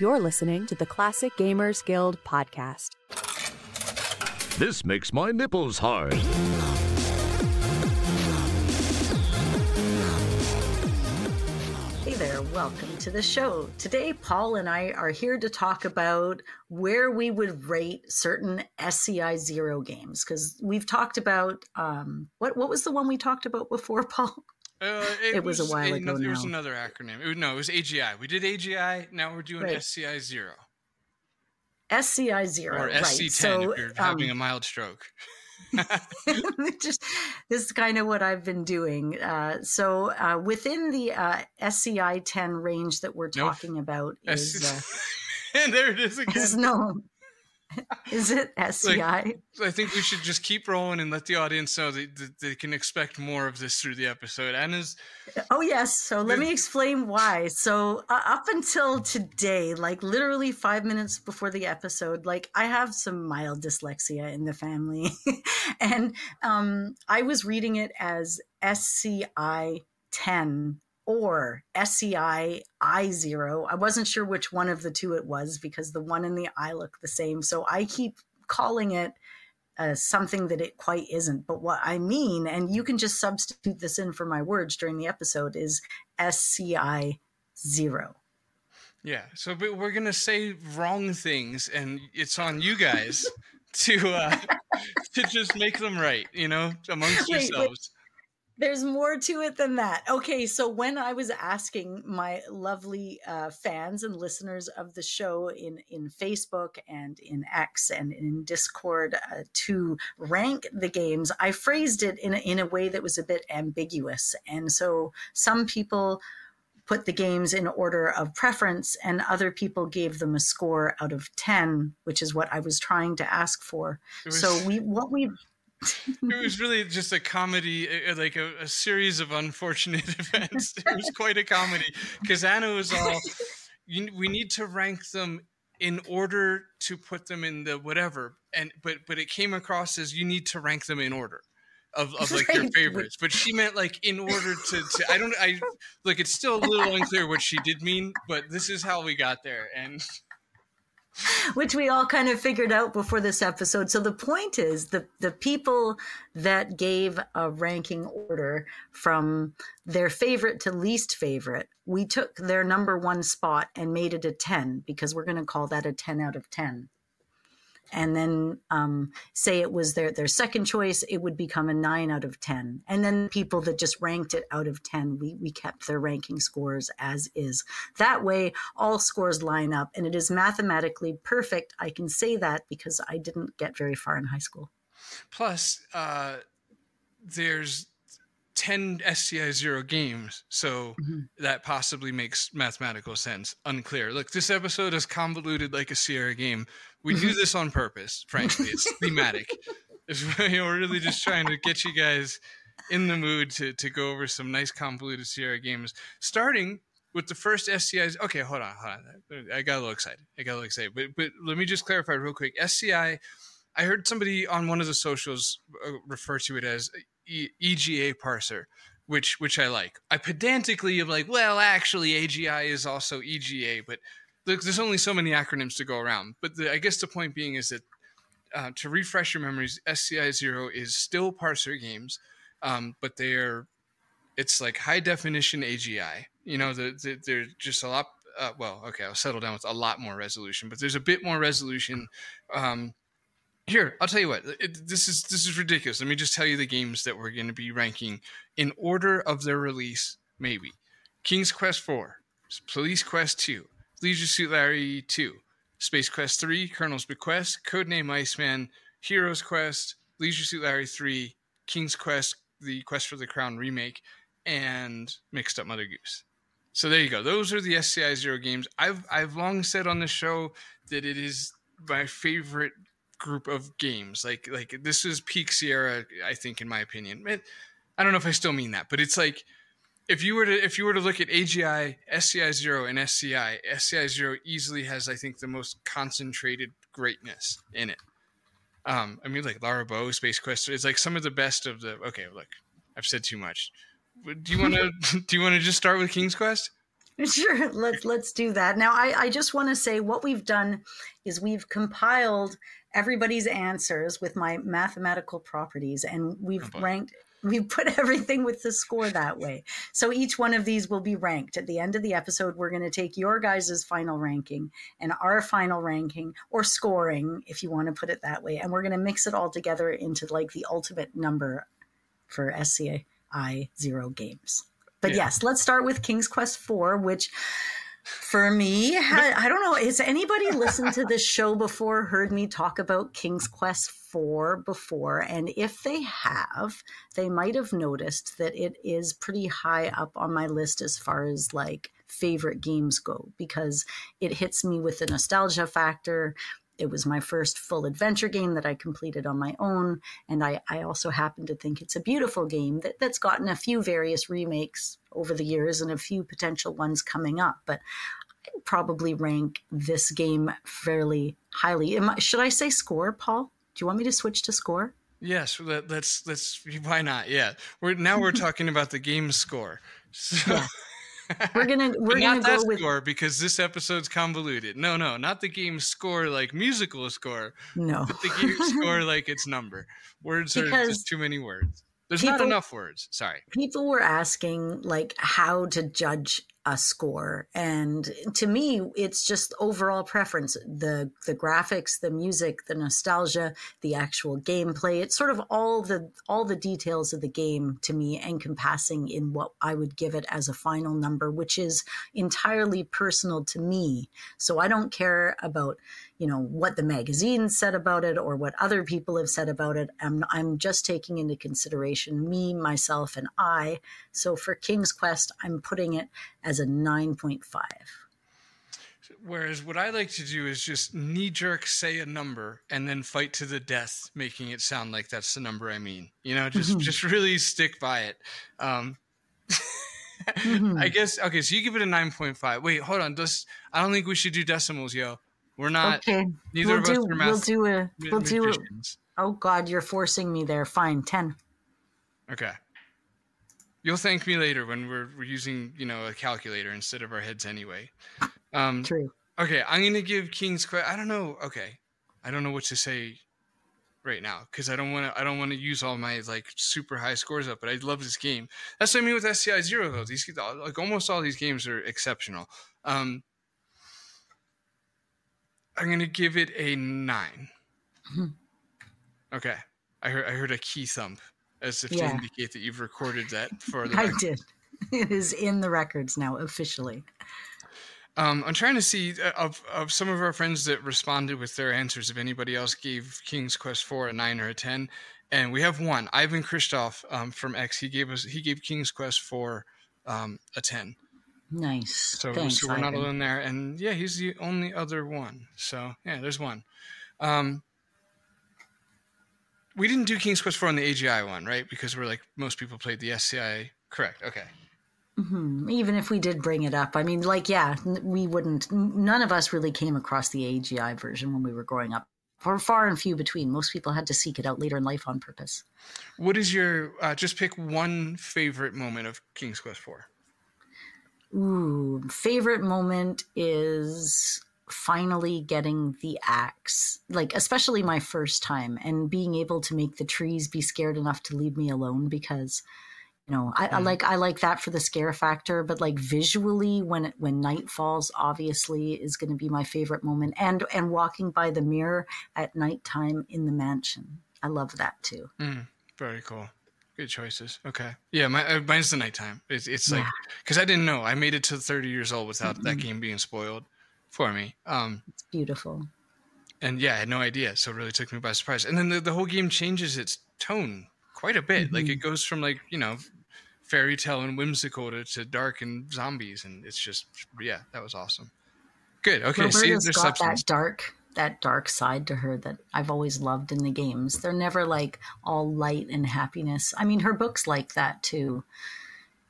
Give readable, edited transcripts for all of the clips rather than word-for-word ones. You're listening to the Classic Gamers Guild Podcast. This makes my nipples hard. Hey there, welcome to the show. Today, Paul and I are here to talk about where we would rate certain SCI Zero games, because we've talked about, what was the one we talked about before, Paul? It was a while ago now. It was another acronym. It was AGI. We did AGI. Now we're doing SCI Zero. SCI Zero, or SC10 if you're having a mild stroke. This is kind of what I've been doing. So within the SCI 10 range that we're talking about is... and there it is again. Is it SCI? I think we should just keep rolling and let the audience know that they can expect more of this through the episode. Anna's... Oh, yes. So let me explain why. So up until today, like literally 5 minutes before the episode, I have some mild dyslexia in the family. And I was reading it as SCI 10. Or SCI I0. I wasn't sure which one of the two it was because the one and the I look the same. So I keep calling it something that it quite isn't. But what I mean, and you can just substitute this in for my words during the episode, is SCI 0. Yeah. So we're going to say wrong things, and it's on you guys to just make them right, amongst yourselves. There's more to it than that. Okay, so when I was asking my lovely fans and listeners of the show in Facebook and in X and in Discord to rank the games, I phrased it in a way that was a bit ambiguous. And so some people put the games in order of preference, and other people gave them a score out of 10, which is what I was trying to ask for. It was really just a comedy, like a series of unfortunate events. It was quite a comedy because Anna was all, we need to rank them in order to put them in the whatever, but it came across as you need to rank them in order of like your favorites. But she meant in order to it's still a little unclear what she did mean, but this is how we got there and. Which we all kind of figured out before this episode. So the point is the people that gave a ranking order from their favorite to least favorite, we took their number one spot and made it a 10 because we're going to call that a 10 out of 10. And then say it was their second choice, it would become a 9 out of 10. And then people that just ranked it out of 10, we kept their ranking scores as is. That way, all scores line up, and it is mathematically perfect. I can say that because I didn't get very far in high school. Plus, there's 10 SCI Zero games, so that possibly makes mathematical sense. Unclear. Look, this episode is convoluted like a Sierra game. We do this on purpose, frankly. It's thematic. We're really just trying to get you guys in the mood to go over some nice convoluted Sierra games, starting with the first SCI. Okay, hold on. I got a little excited. But let me just clarify real quick. SCI, I heard somebody on one of the socials refer to it as EGA parser, which I like. I pedantically am like, well, actually, AGI is also EGA, but there's only so many acronyms to go around. But I guess the point being is that to refresh your memories, SCI Zero is still parser games, but it's like high definition AGI. They're just a lot. I'll settle down with a lot more resolution, but there's a bit more resolution. Here, I'll tell you what. This is ridiculous. Let me just tell you the games that we're going to be ranking in order of their release. Maybe King's Quest IV, Police Quest II, Leisure Suit Larry 2, Space Quest III, Colonel's Bequest, Codename Iceman, Hero's Quest, Leisure Suit Larry 3, King's Quest, the Quest for the Crown remake, and Mixed Up Mother Goose. So there you go. Those are the SCI Zero games. I've long said on the show that it is my favorite group of games. Like this is peak Sierra, I think, in my opinion. I don't know if I still mean that, but it's like, If you were to look at AGI, SCI Zero, and SCI, SCI Zero easily has, I think, the most concentrated greatness in it. Lara Bow, Space Quest, it's like some of the best of the. Okay, look, I've said too much. Do you want to just start with King's Quest? Sure, let's do that. Now, I just want to say what we've done is we've compiled everybody's answers with my mathematical properties, and we've ranked. We put everything with the score that way. So each one of these will be ranked. At the end of the episode, we're going to take your guys' final ranking and our final ranking, or scoring, if you want to put it that way. And we're going to mix it all together into like the ultimate number for SCI Zero games. But yes, let's start with King's Quest IV, which for me, I don't know, has anybody listened to this show before, heard me talk about King's Quest IV before? And if they have, they might have noticed that it is pretty high up on my list as far as like favorite games go, because it hits me with the nostalgia factor. It was my first full adventure game that I completed on my own. And I also happen to think it's a beautiful game that's gotten a few various remakes over the years and a few potential ones coming up. But I'd probably rank this game fairly highly. Should I say score, Paul? Do you want me to switch to score? Yes, let's why not? Yeah. We're talking about the game score. So. Yeah. We're gonna go with score, because this episode's convoluted. No, not the game score like musical score. No, but the game score like its number. Words are just too many words. There's not enough words. Sorry. People were asking like how to judge a score, and to me, it's just overall preference. The graphics, the music, the nostalgia, the actual gameplay. It's sort of all the details of the game to me, encompassing in what I would give it as a final number, which is entirely personal to me. So I don't care about, you know, what the magazine said about it or what other people have said about it. I'm just taking into consideration me, myself, and I. So for King's Quest, I'm putting it as a 9.5. Whereas what I like to do is just knee-jerk say a number and then fight to the death, making it sound like that's the number I mean. You know, just really stick by it. I guess, okay, so you give it a 9.5. Wait, hold on. I don't think we should do decimals, yo. We're not. Okay. Neither of us are math. We'll do it. Oh God, you're forcing me there. Fine, 10. Okay. You'll thank me later when we're using, you know, a calculator instead of our heads anyway. True. Okay, I'm gonna give King's Quest. I don't know. Okay, I don't know what to say right now because I don't want to use all my like super high scores up. But I love this game. That's what I mean with SCI Zero though. These like almost all these games are exceptional. I'm going to give it a 9. Okay. I heard a key thump as if to indicate that you've recorded that for the record. I did. It is in the records now, officially. I'm trying to see of some of our friends that responded with their answers, if anybody else gave King's Quest IV a 9 or a 10. And we have one. Ivan Kristoff from X. He gave King's Quest IV a 10. Nice. So, thanks, so we're not alone there. And yeah, he's the only other one. So yeah, there's one. We didn't do King's Quest IV on the AGI one, right? Because we're like, most people played the SCI. Correct. Okay. Mm-hmm. Even if we did bring it up, I mean, like, yeah, we wouldn't, none of us really came across the AGI version when we were growing up. Or far and few between. Most people had to seek it out later in life on purpose. What is your, just pick one favorite moment of King's Quest IV. Ooh, favorite moment is finally getting the axe, like especially my first time, and being able to make the trees be scared enough to leave me alone, because, you know, I like that for the scare factor, but like visually when night falls, obviously is going to be my favorite moment, and walking by the mirror at nighttime in the mansion. I love that too. Very cool. Good choices. Okay. Yeah, mine's the nighttime. It's like, because I didn't know. I made it to 30 years old without that game being spoiled for me. It's beautiful. And yeah, I had no idea. So it really took me by surprise. And then the whole game changes its tone quite a bit. Like it goes from like, you know, fairy tale and whimsical to dark and zombies. And it's just, yeah, that was awesome. Good. Okay. Roberta's see, there's got that dark side to her that I've always loved in the games. They're never like all light and happiness. I mean, her book's like that too.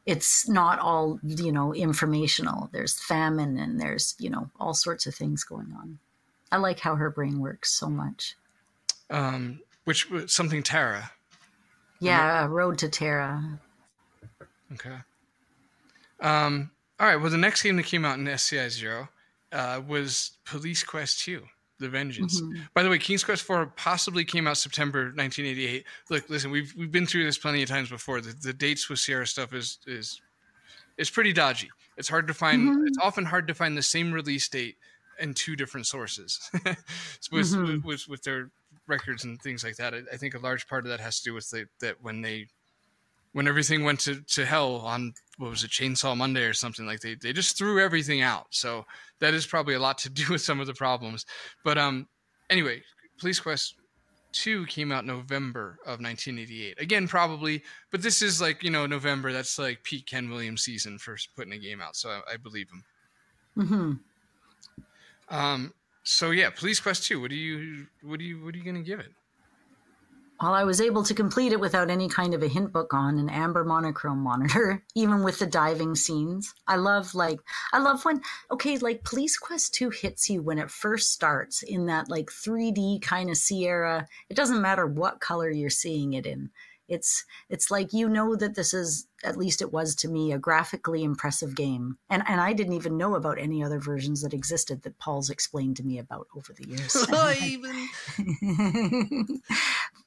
It's not all, you know, informational. There's famine and there's, you know, all sorts of things going on. I like how her brain works so much. Which something Terra. Yeah. Road to Terra. Okay. All right. Well, the next game that came out in SCI Zero was Police Quest 2, The Vengeance. Mm-hmm. By the way, King's Quest IV possibly came out September 1988. Look, listen, we've been through this plenty of times before. The dates with Sierra stuff is pretty dodgy. It's hard to find. Mm-hmm. It's often hard to find the same release date in two different sources with their records and things like that. I think a large part of that has to do with when everything went to hell on, what was it, Chainsaw Monday or something, like they just threw everything out. So that is probably a lot to do with some of the problems. But anyway, Police Quest 2 came out November of 1988. Again, probably, but this is like, November. That's like peak Ken Williams season for putting a game out. So I believe him. Mm-hmm. So yeah, Police Quest 2. What are you going to give it? Well, I was able to complete it without any kind of a hint book on an amber monochrome monitor, even with the diving scenes. I love when, Police Quest 2 hits you when it first starts in that 3D kind of Sierra. It doesn't matter what color you're seeing it in. It's like, that this is, at least it was to me, a graphically impressive game. And I didn't even know about any other versions that existed that Paul's explained to me about over the years.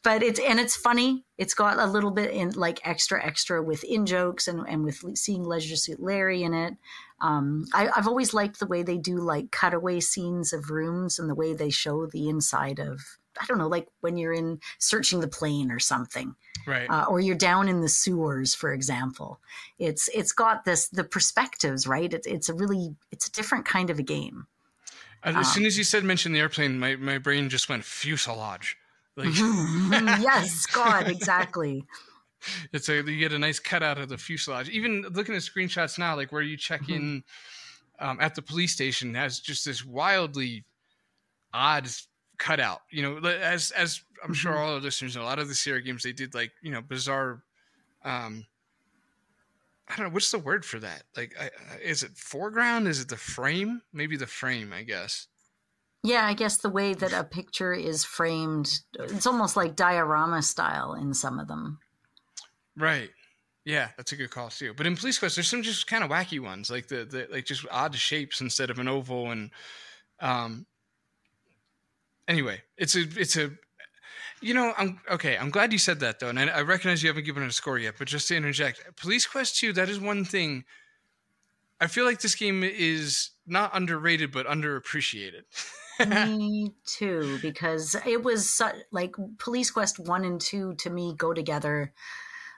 But it's funny. It's got a little bit in extra within jokes and with seeing Leisure Suit Larry in it. I've always liked the way they do cutaway scenes of rooms and the way they show the inside of, I don't know, when you're in searching the plane or something, right? Or you're down in the sewers, for example. It's got the perspectives, right? It's a different kind of a game. As soon as you mentioned the airplane, my brain just went fuselage. Yes, God, exactly. You get a nice cutout of the fuselage. Even looking at screenshots now, where you check in at the police station, has just this wildly odd cutout. As I'm sure all our listeners know, a lot of the Sierra games, they did bizarre, I don't know, what's the word for that? Is it foreground? Is it the frame? Maybe the frame, I guess. Yeah, I guess the way that a picture is framed, it's almost like diorama style in some of them. Right. Yeah, that's a good call too. But in Police Quest, there's some just kind of wacky ones, like just odd shapes instead of an oval. And anyway, I'm glad you said that though. And I recognize you haven't given it a score yet, but just to interject, Police Quest 2, that is one thing. I feel like this game is not underrated, but underappreciated. Me too, because it was Police Quest 1 and 2 to me go together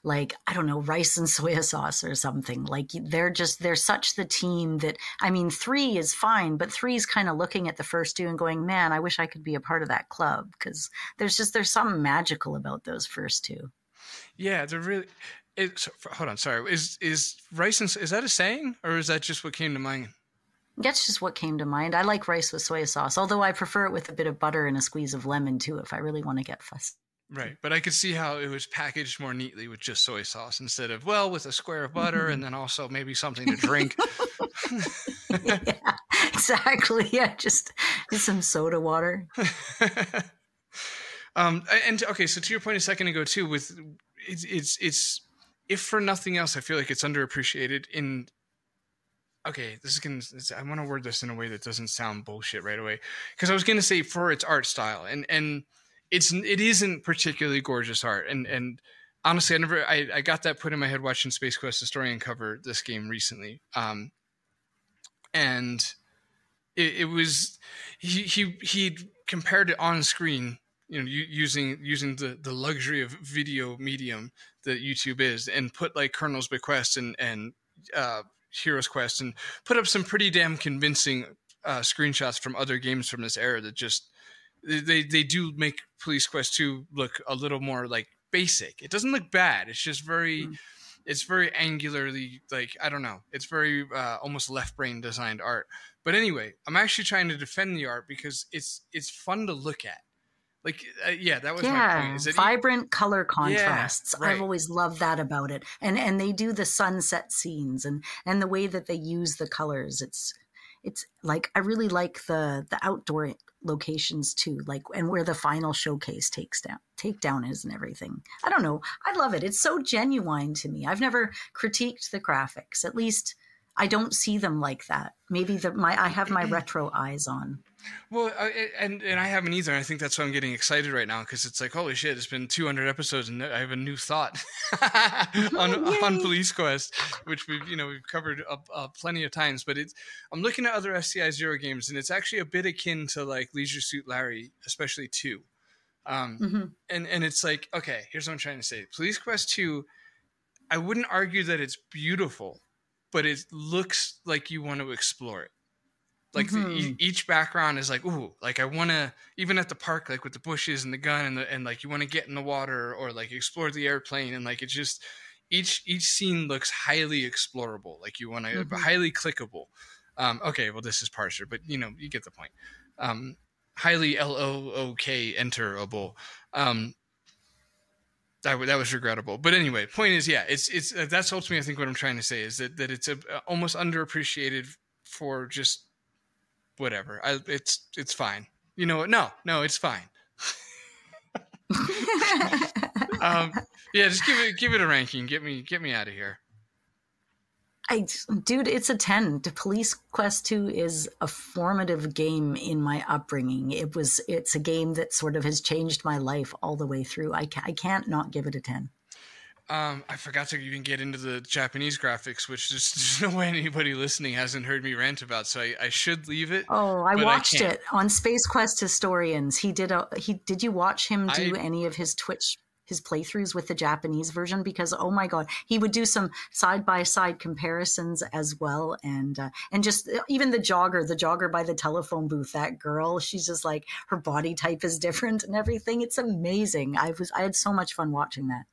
I don't know, rice and soy sauce or something. They're such the team that, 3 is fine, but 3 is kind of looking at the first two and going, man, I wish I could be a part of that club, because there's something magical about those first two. Yeah, they're really... hold on, sorry. Is rice and... Is that a saying, or is that just what came to mind? That's just what came to mind. I like rice with soy sauce, although I prefer it with a bit of butter and a squeeze of lemon, too, if I really want to get fussy. Right, but I could see how it was packaged more neatly with just soy sauce instead of, with a square of butter and then also maybe something to drink. Yeah, exactly. Yeah, just some soda water. So to your point a second ago, too, with... It's if for nothing else, I feel like it's underappreciated in, I want to word this in a way that doesn't sound bullshit right away. Cause I was going to say for its art style and it isn't particularly gorgeous art. And honestly, I got that put in my head watching Space Quest Historian cover this game recently. And it was, he compared it on screen, using the luxury of video medium that YouTube is, and put Colonel's Bequest and Hero's Quest, and put up some pretty damn convincing screenshots from other games from this era that just they do make Police Quest 2 look a little more basic. It doesn't look bad. It's just very it's very angularly I don't know. It's very almost left brain designed art. But anyway, I'm actually trying to defend the art because it's fun to look at. My point. Is vibrant color contrasts. Yeah, right. I've always loved that about it. And they do the sunset scenes and the way that they use the colors. It's I really like the outdoor locations too, and where the final showcase takedown is and everything. I don't know. I love it. It's so genuine to me. I've never critiqued the graphics, at least I don't see them like that. Maybe I have my retro eyes on. Well, and I haven't either. I think that's why I'm getting excited right now, because it's like, holy shit, it's been 200 episodes and I have a new thought on Police Quest, which we've covered plenty of times. But I'm looking at other SCI Zero games, and it's actually a bit akin to like Leisure Suit Larry, especially 2. And it's like, okay, here's what I'm trying to say. Police Quest 2, I wouldn't argue that it's beautiful, but it looks like you want to explore it. Like each background is like, ooh, like I want to, even at the park, like with the bushes and the gun and like you want to get in the water or like explore the airplane. And like, it's just each scene looks highly explorable. Like you want to highly clickable. Okay. Well, this is parser, but you get the point. Highly LOOK enterable. That was regrettable. But anyway, point is, yeah, it's that's ultimately, I think what I'm trying to say is that it's almost underappreciated for just whatever. It's fine. You know what? No, it's fine. Yeah, just give it a ranking. Get me out of here. Dude, it's a 10. Police Quest 2 is a formative game in my upbringing. It's a game that sort of has changed my life all the way through. I can't not give it a 10. I forgot to even get into the Japanese graphics, which there's no way anybody listening hasn't heard me rant about. So I should leave it. Oh, I watched it on Space Quest Historians. He did did you watch him do any of his Twitch? His playthroughs with the Japanese version, because, oh my God, he would do some side-by-side comparisons as well. And just even the jogger by the telephone booth, that girl, she's just like, her body type is different and everything. It's amazing. I had so much fun watching that.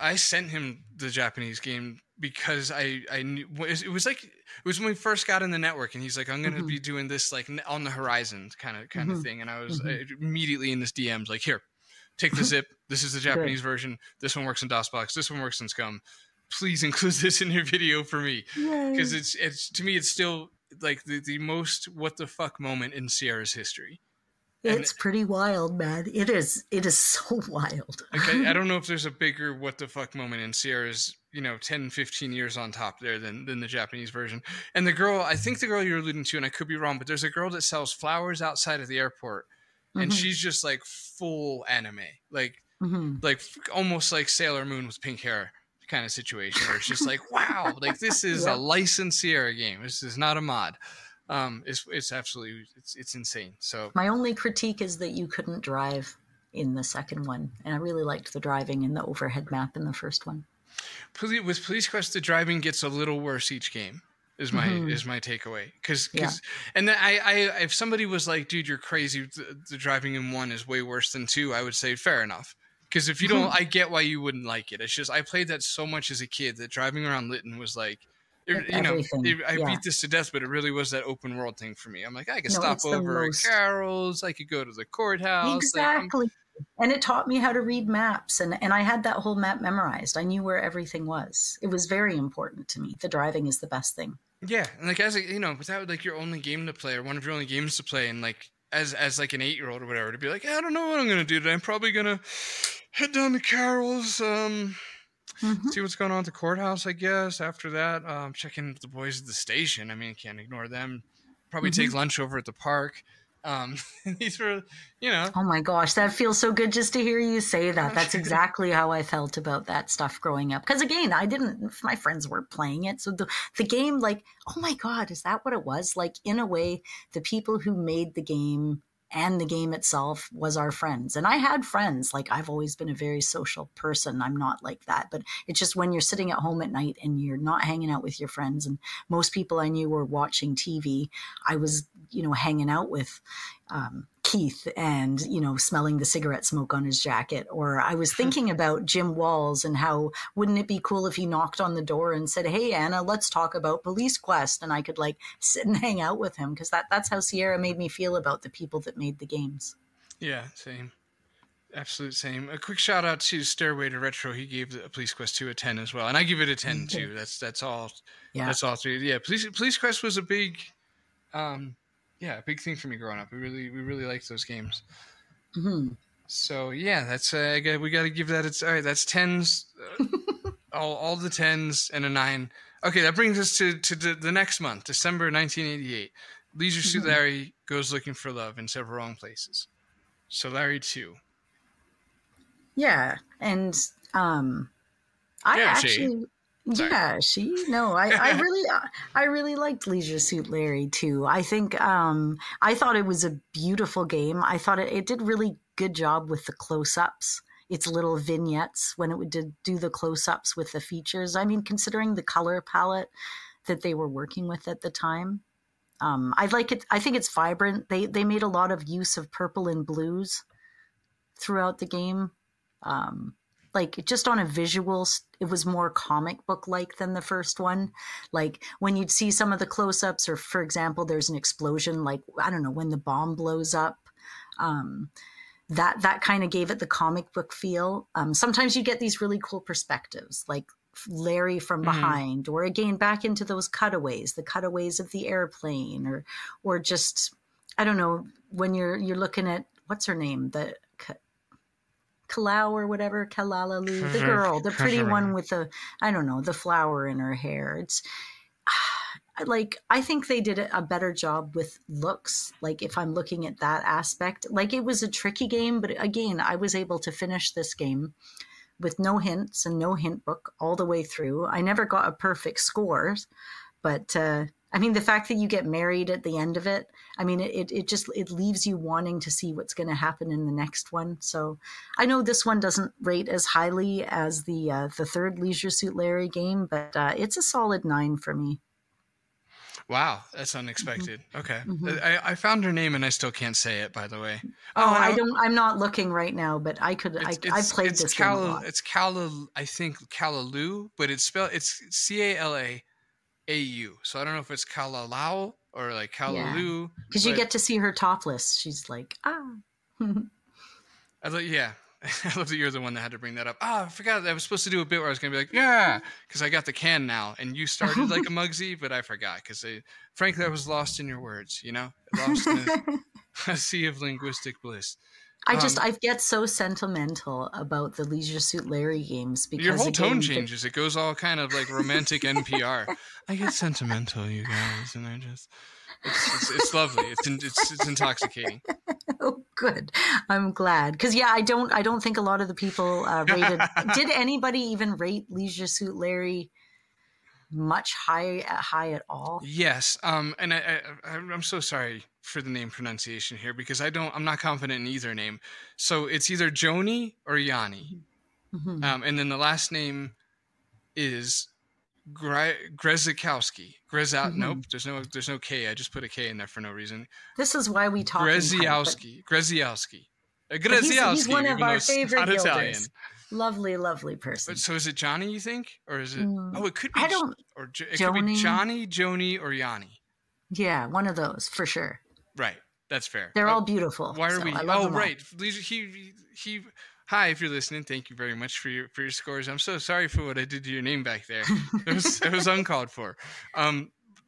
I sent him the Japanese game because I knew it was when we first got in the network, and he's like, I'm going to be doing this like on the horizon kind of thing. And I was immediately in this DMs like, here, take the zip. This is the Japanese version. This one works in DOSBox. This one works in Scum. Please include this in your video for me. Because it's to me, it's still like the most what the fuck moment in Sierra's history. It's pretty wild, man. It is so wild. Okay, I don't know if there's a bigger what the fuck moment in Sierra's 10, 15 years on top there than the Japanese version. And I think the girl you're alluding to, and I could be wrong, but there's a girl that sells flowers outside of the airport. And she's just like full anime, like almost like Sailor Moon with pink hair kind of situation, where it's just like, wow, like this is a licensed Sierra game. This is not a mod. It's absolutely, it's insane. So my only critique is that you couldn't drive in the second one. And I really liked the driving and the overhead map in the first one. With Police Quest, the driving gets a little worse each game. Is my takeaway, because and then I if somebody was like, dude, you're crazy, the driving in 1 is way worse than 2, I would say fair enough, because if you don't, I get why you wouldn't like it. It's just I played that so much as a kid that driving around Lytton was like I beat this to death, but it really was that open world thing for me. I'm like, I could stop over at Carol's, I could go to the courthouse, exactly. And it taught me how to read maps, and I had that whole map memorized. I knew where everything was. It was very important to me. The driving is the best thing. Yeah, and like as a, but that was like your only game to play, or one of your only games to play, and like as like an 8-year-old or whatever, to be like, I don't know what I'm gonna do today. I'm probably gonna head down to Carol's, see what's going on at the courthouse, I guess. After that, check in with the boys at the station. I mean, can't ignore them. Probably take lunch over at the park. These were, oh my gosh, that feels so good just to hear you say that. That's exactly how I felt about that stuff growing up. Cause again, my friends weren't playing it. So the game, like, oh my God, is that what it was? Like, in a way, the people who made the game and the game itself was our friends. And I had friends. Like, I've always been a very social person. I'm not like that, but it's just when you're sitting at home at night and you're not hanging out with your friends, and most people I knew were watching TV, I was, hanging out with Keith and, smelling the cigarette smoke on his jacket. Or I was thinking about Jim Walls and how wouldn't it be cool if he knocked on the door and said, hey, Anna, let's talk about Police Quest. And I could like sit and hang out with him, because that's how Sierra made me feel about the people that made the games. Yeah, same. Absolute same. A quick shout out to Stairway to Retro. He gave the Police Quest 2 a 10 as well. And I give it a 10 too. That's all. Yeah. That's all three. Yeah. Police Quest was a big, big thing for me growing up. We really liked those games. So yeah, that's we got to give that. All right, that's tens, all the tens and a 9. Okay, that brings us to the next month, December 1988. Leisure Suit Larry goes looking for love in several wrong places. So Larry 2. Yeah, and I really liked Leisure Suit Larry 2. I think I thought it was a beautiful game. I thought it did really good job with the close-ups, its little vignettes when it would do the close-ups with the features. I mean, considering the color palette that they were working with at the time, I like it. I think it's vibrant. They made a lot of use of purple and blues throughout the game. Like just on a visual, it was more comic book like than the first one. Like when you'd see some of the close-ups, or for example, there's an explosion, like, I don't know, when the bomb blows up, that kind of gave it the comic book feel. Sometimes you get these really cool perspectives, like Larry from behind, or again, back into those cutaways, the cutaways of the airplane, or just, I don't know, when you're looking at, what's her name? The Cala or whatever, Cala Lou, the girl, the pretty one with the, I don't know, the flower in her hair. It's like, I think they did a better job with looks. Like if I'm looking at that aspect, like it was a tricky game, but again, I was able to finish this game with no hints and no hint book all the way through. I never got a perfect score, but I mean, the fact that you get married at the end of it, I mean, it just leaves you wanting to see what's going to happen in the next one. So I know this one doesn't rate as highly as the third Leisure Suit Larry game, but it's a solid 9 for me. Wow, that's unexpected. Okay. I found her name and I still can't say it, by the way. I'm not looking right now, but I could. I played this game a lot. It's Cala, I think Cala Lou, but it's spelled, it's CALAAU. So I don't know if it's Cala Lou or like Cala Lou. Because you get to see her topless. She's like, ah. I love that you're the one that had to bring that up. Oh, I forgot. I was supposed to do a bit where I was going to be like, yeah, because I got the can now. And you started like a Muggsy, but I forgot because, frankly, I was lost in your words, you know? Lost in a sea of linguistic bliss. I get so sentimental about the Leisure Suit Larry games because your whole tone changes. It goes all kind of like romantic NPR. I get sentimental, you guys, and I just... It's lovely. It's intoxicating. Oh, good. I'm glad because I don't think a lot of the people rated. Did anybody even rate Leisure Suit Larry much high at all? Yes. And I'm so sorry for the name pronunciation here because I'm not confident in either name. So it's either Joni or Yanni, and then the last name is Greziowski. Nope. There's no K. I just put a K in there for no reason. This is why we talk. Greziowski. He's one of our favorite builders. Italian. Lovely person. But so is it Johnny? You think, or is it? Oh, it could be. Could be Johnny, Joni, or Yanni. Yeah, one of those for sure. Right. That's fair. They're all beautiful. Why are we? Oh, right. He. Hi, if you're listening, thank you very much for your scores. I'm so sorry for what I did to your name back there. It was uncalled for.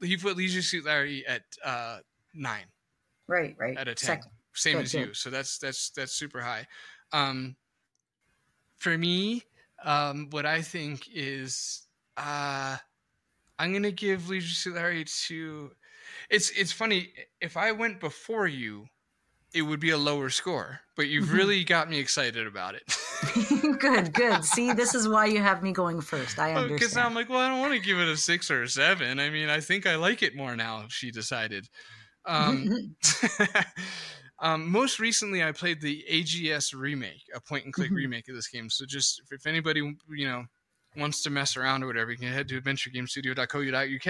He put Leisure Suit Larry at 9. Right. At a 10. Same as you. So that's super high. For me, what I think is I'm gonna give Leisure Suit Larry to. It's funny, if I went before you, it would be a lower score, but you've really got me excited about it. Good. See, this is why you have me going first. I understand. Because I'm like, well, I don't want to give it a 6 or a 7. I mean, I think I like it more now, if she decided. Most recently, I played the AGS remake, a point-and-click remake of this game. So just if anybody, wants to mess around or whatever, you can head to adventuregamestudio.co.uk,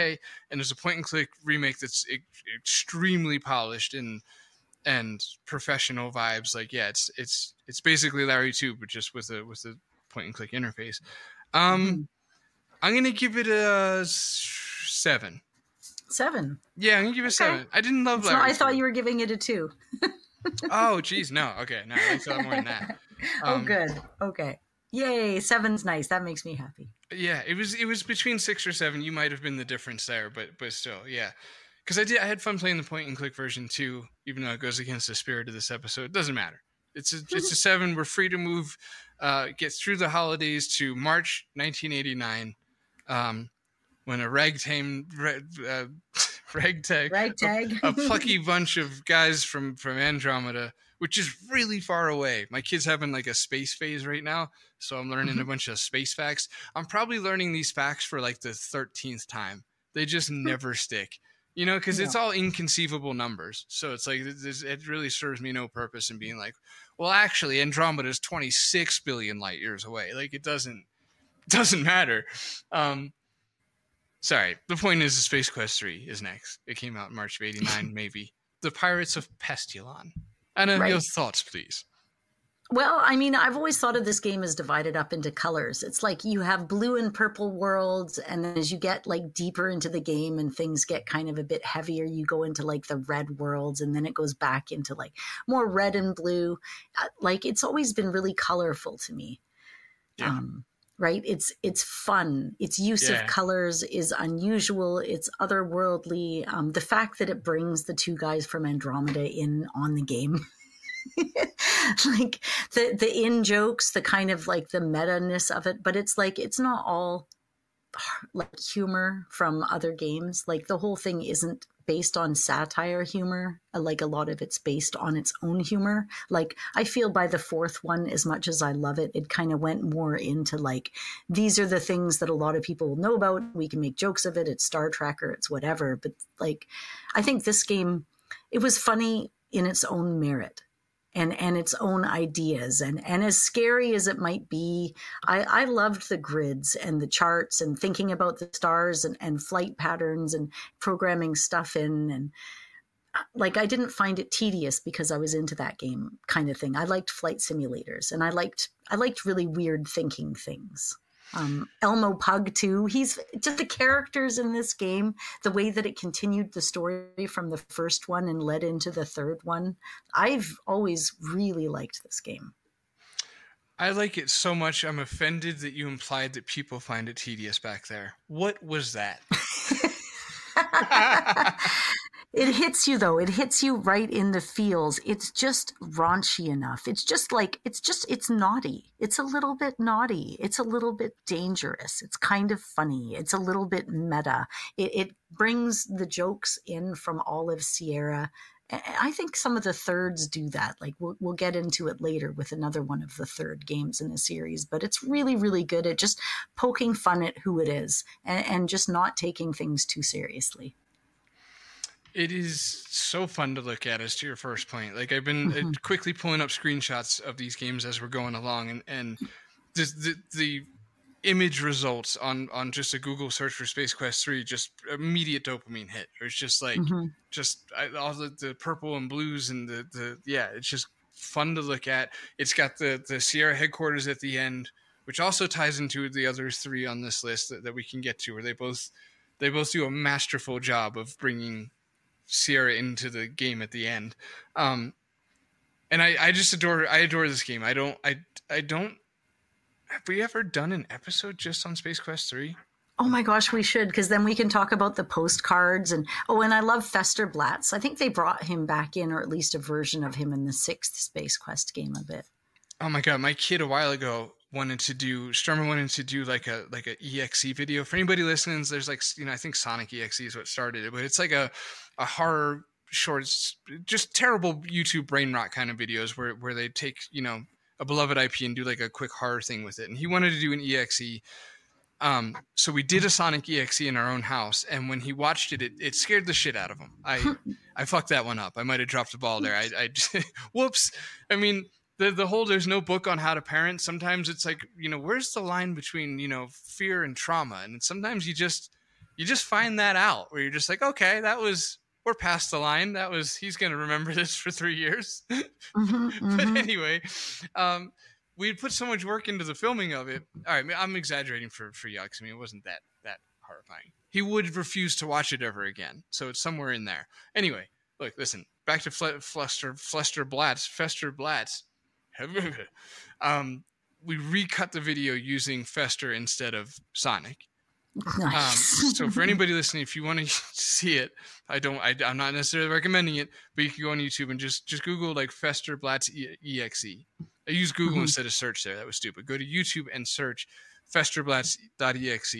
and there's a point-and-click remake that's extremely polished and professional vibes. Like, yeah, it's basically Larry 2, but just with a point and click interface. I'm going to give it a 7. 7? Yeah, I'm going to give it a 7. I didn't love Larry 2. I thought you were giving it a 2. Oh, geez, no. Okay, no, I thought more than that. Oh, good. Okay. Yay, 7's nice. That makes me happy. Yeah, it was between 6 or 7. You might have been the difference there, but still, yeah. Because I had fun playing the point-and-click version, too, even though it goes against the spirit of this episode. It doesn't matter. It's a 7. We're free to move, get through the holidays to March 1989. when a ragtag, a plucky bunch of guys from Andromeda, which is really far away. My kid's having like a space phase right now, so I'm learning a bunch of space facts. I'm probably learning these facts for like the 13th time. They just never stick, you know, because it's all inconceivable numbers. So it's like, it really serves me no purpose in being like, well, actually, Andromeda is 26 billion light years away. Like, it doesn't matter. Sorry. The point is, Space Quest III is next. It came out in March of 89, maybe. The Pirates of Pestilon. Anna, your thoughts, please. Well, I mean, I've always thought of this game as divided up into colors. It's like you have blue and purple worlds, and then as you get like deeper into the game and things get kind of a bit heavier, you go into like the red worlds, and then it goes back into like more red and blue. Like, it's always been really colorful to me. Yeah. Right? It's fun. Its use of colors is unusual. It's otherworldly. The fact that it brings the two guys from Andromeda in on the game, like the in jokes, the kind of like the meta-ness of it, but it's like, it's not all like humor from other games. Like, the whole thing isn't based on satire humor. Like, a lot of it's based on its own humor. Like, I feel by the fourth one, as much as I love it, it kind of went more into like, these are the things that a lot of people know about. We can make jokes of it. It's Star Trek or it's whatever. But like, I think this game, it was funny in its own merit. And its own ideas. And as scary as it might be, I loved the grids and the charts and thinking about the stars and flight patterns and programming stuff in. And like, I didn't find it tedious because I was into that game kind of thing. I liked flight simulators, and I liked really weird thinking things. Elmo Pug too. He's just, the characters in this game, the way that it continued the story from the first one and led into the third one. I've always really liked this game. I like it so much. I'm offended that you implied that people find it tedious back there. What was that? It hits you though. It hits you right in the feels. It's just raunchy enough. It's just like, it's naughty. It's a little bit naughty. It's a little bit dangerous. It's kind of funny. It's a little bit meta. It brings the jokes in from all of Sierra. I think some of the thirds do that. Like, we'll get into it later with another one of the third games in the series, but it's really, really good at just poking fun at who it is and just not taking things too seriously. It is so fun to look at, as to your first point. Like, I've been quickly pulling up screenshots of these games as we're going along, and the image results on just a Google search for Space Quest III, just immediate dopamine hit. It's just like, all the purple and blues and the it's just fun to look at. It's got the Sierra headquarters at the end, which also ties into the other three on this list that we can get to, where they both do a masterful job of bringing Sierra into the game at the end. And I just adore this game. I don't have we ever done an episode just on Space Quest 3? Oh my gosh, we should, because then we can talk about the postcards and I love Fester Blatz. I think they brought him back in, or at least a version of him, in the 6th Space Quest game a bit. Oh my god, my kid a while ago wanted to do like a EXE video. For anybody listening, there's like, you know, I think Sonic EXE is what started it, but it's like a horror shorts, just terrible YouTube brain rot kind of videos where they take, you know, a beloved IP and do like a quick horror thing with it. And he wanted to do an EXE. So we did a Sonic EXE in our own house. And when he watched it, it scared the shit out of him. I fucked that one up. I might've dropped the ball there. Whoops. I mean, the whole, there's no book on how to parent. Sometimes it's like, you know, where's the line between, you know, fear and trauma? And sometimes you just find that out, where you're just like, okay, we're past the line. He's going to remember this for 3 years. But anyway, we put so much work into the filming of it. All right, I'm exaggerating for y'all, because I mean, it wasn't that horrifying. He would refuse to watch it ever again. So it's somewhere in there. Anyway, look, listen, back to Fester Blatz. We recut the video using Fester instead of Sonic. Nice. So for anybody listening, if you want to see it, I'm not necessarily recommending it, but you can go on YouTube and just Google like Fester Blatz EXE. I used Google instead of search there. That was stupid. Go to YouTube and search FesterBlatz.exe.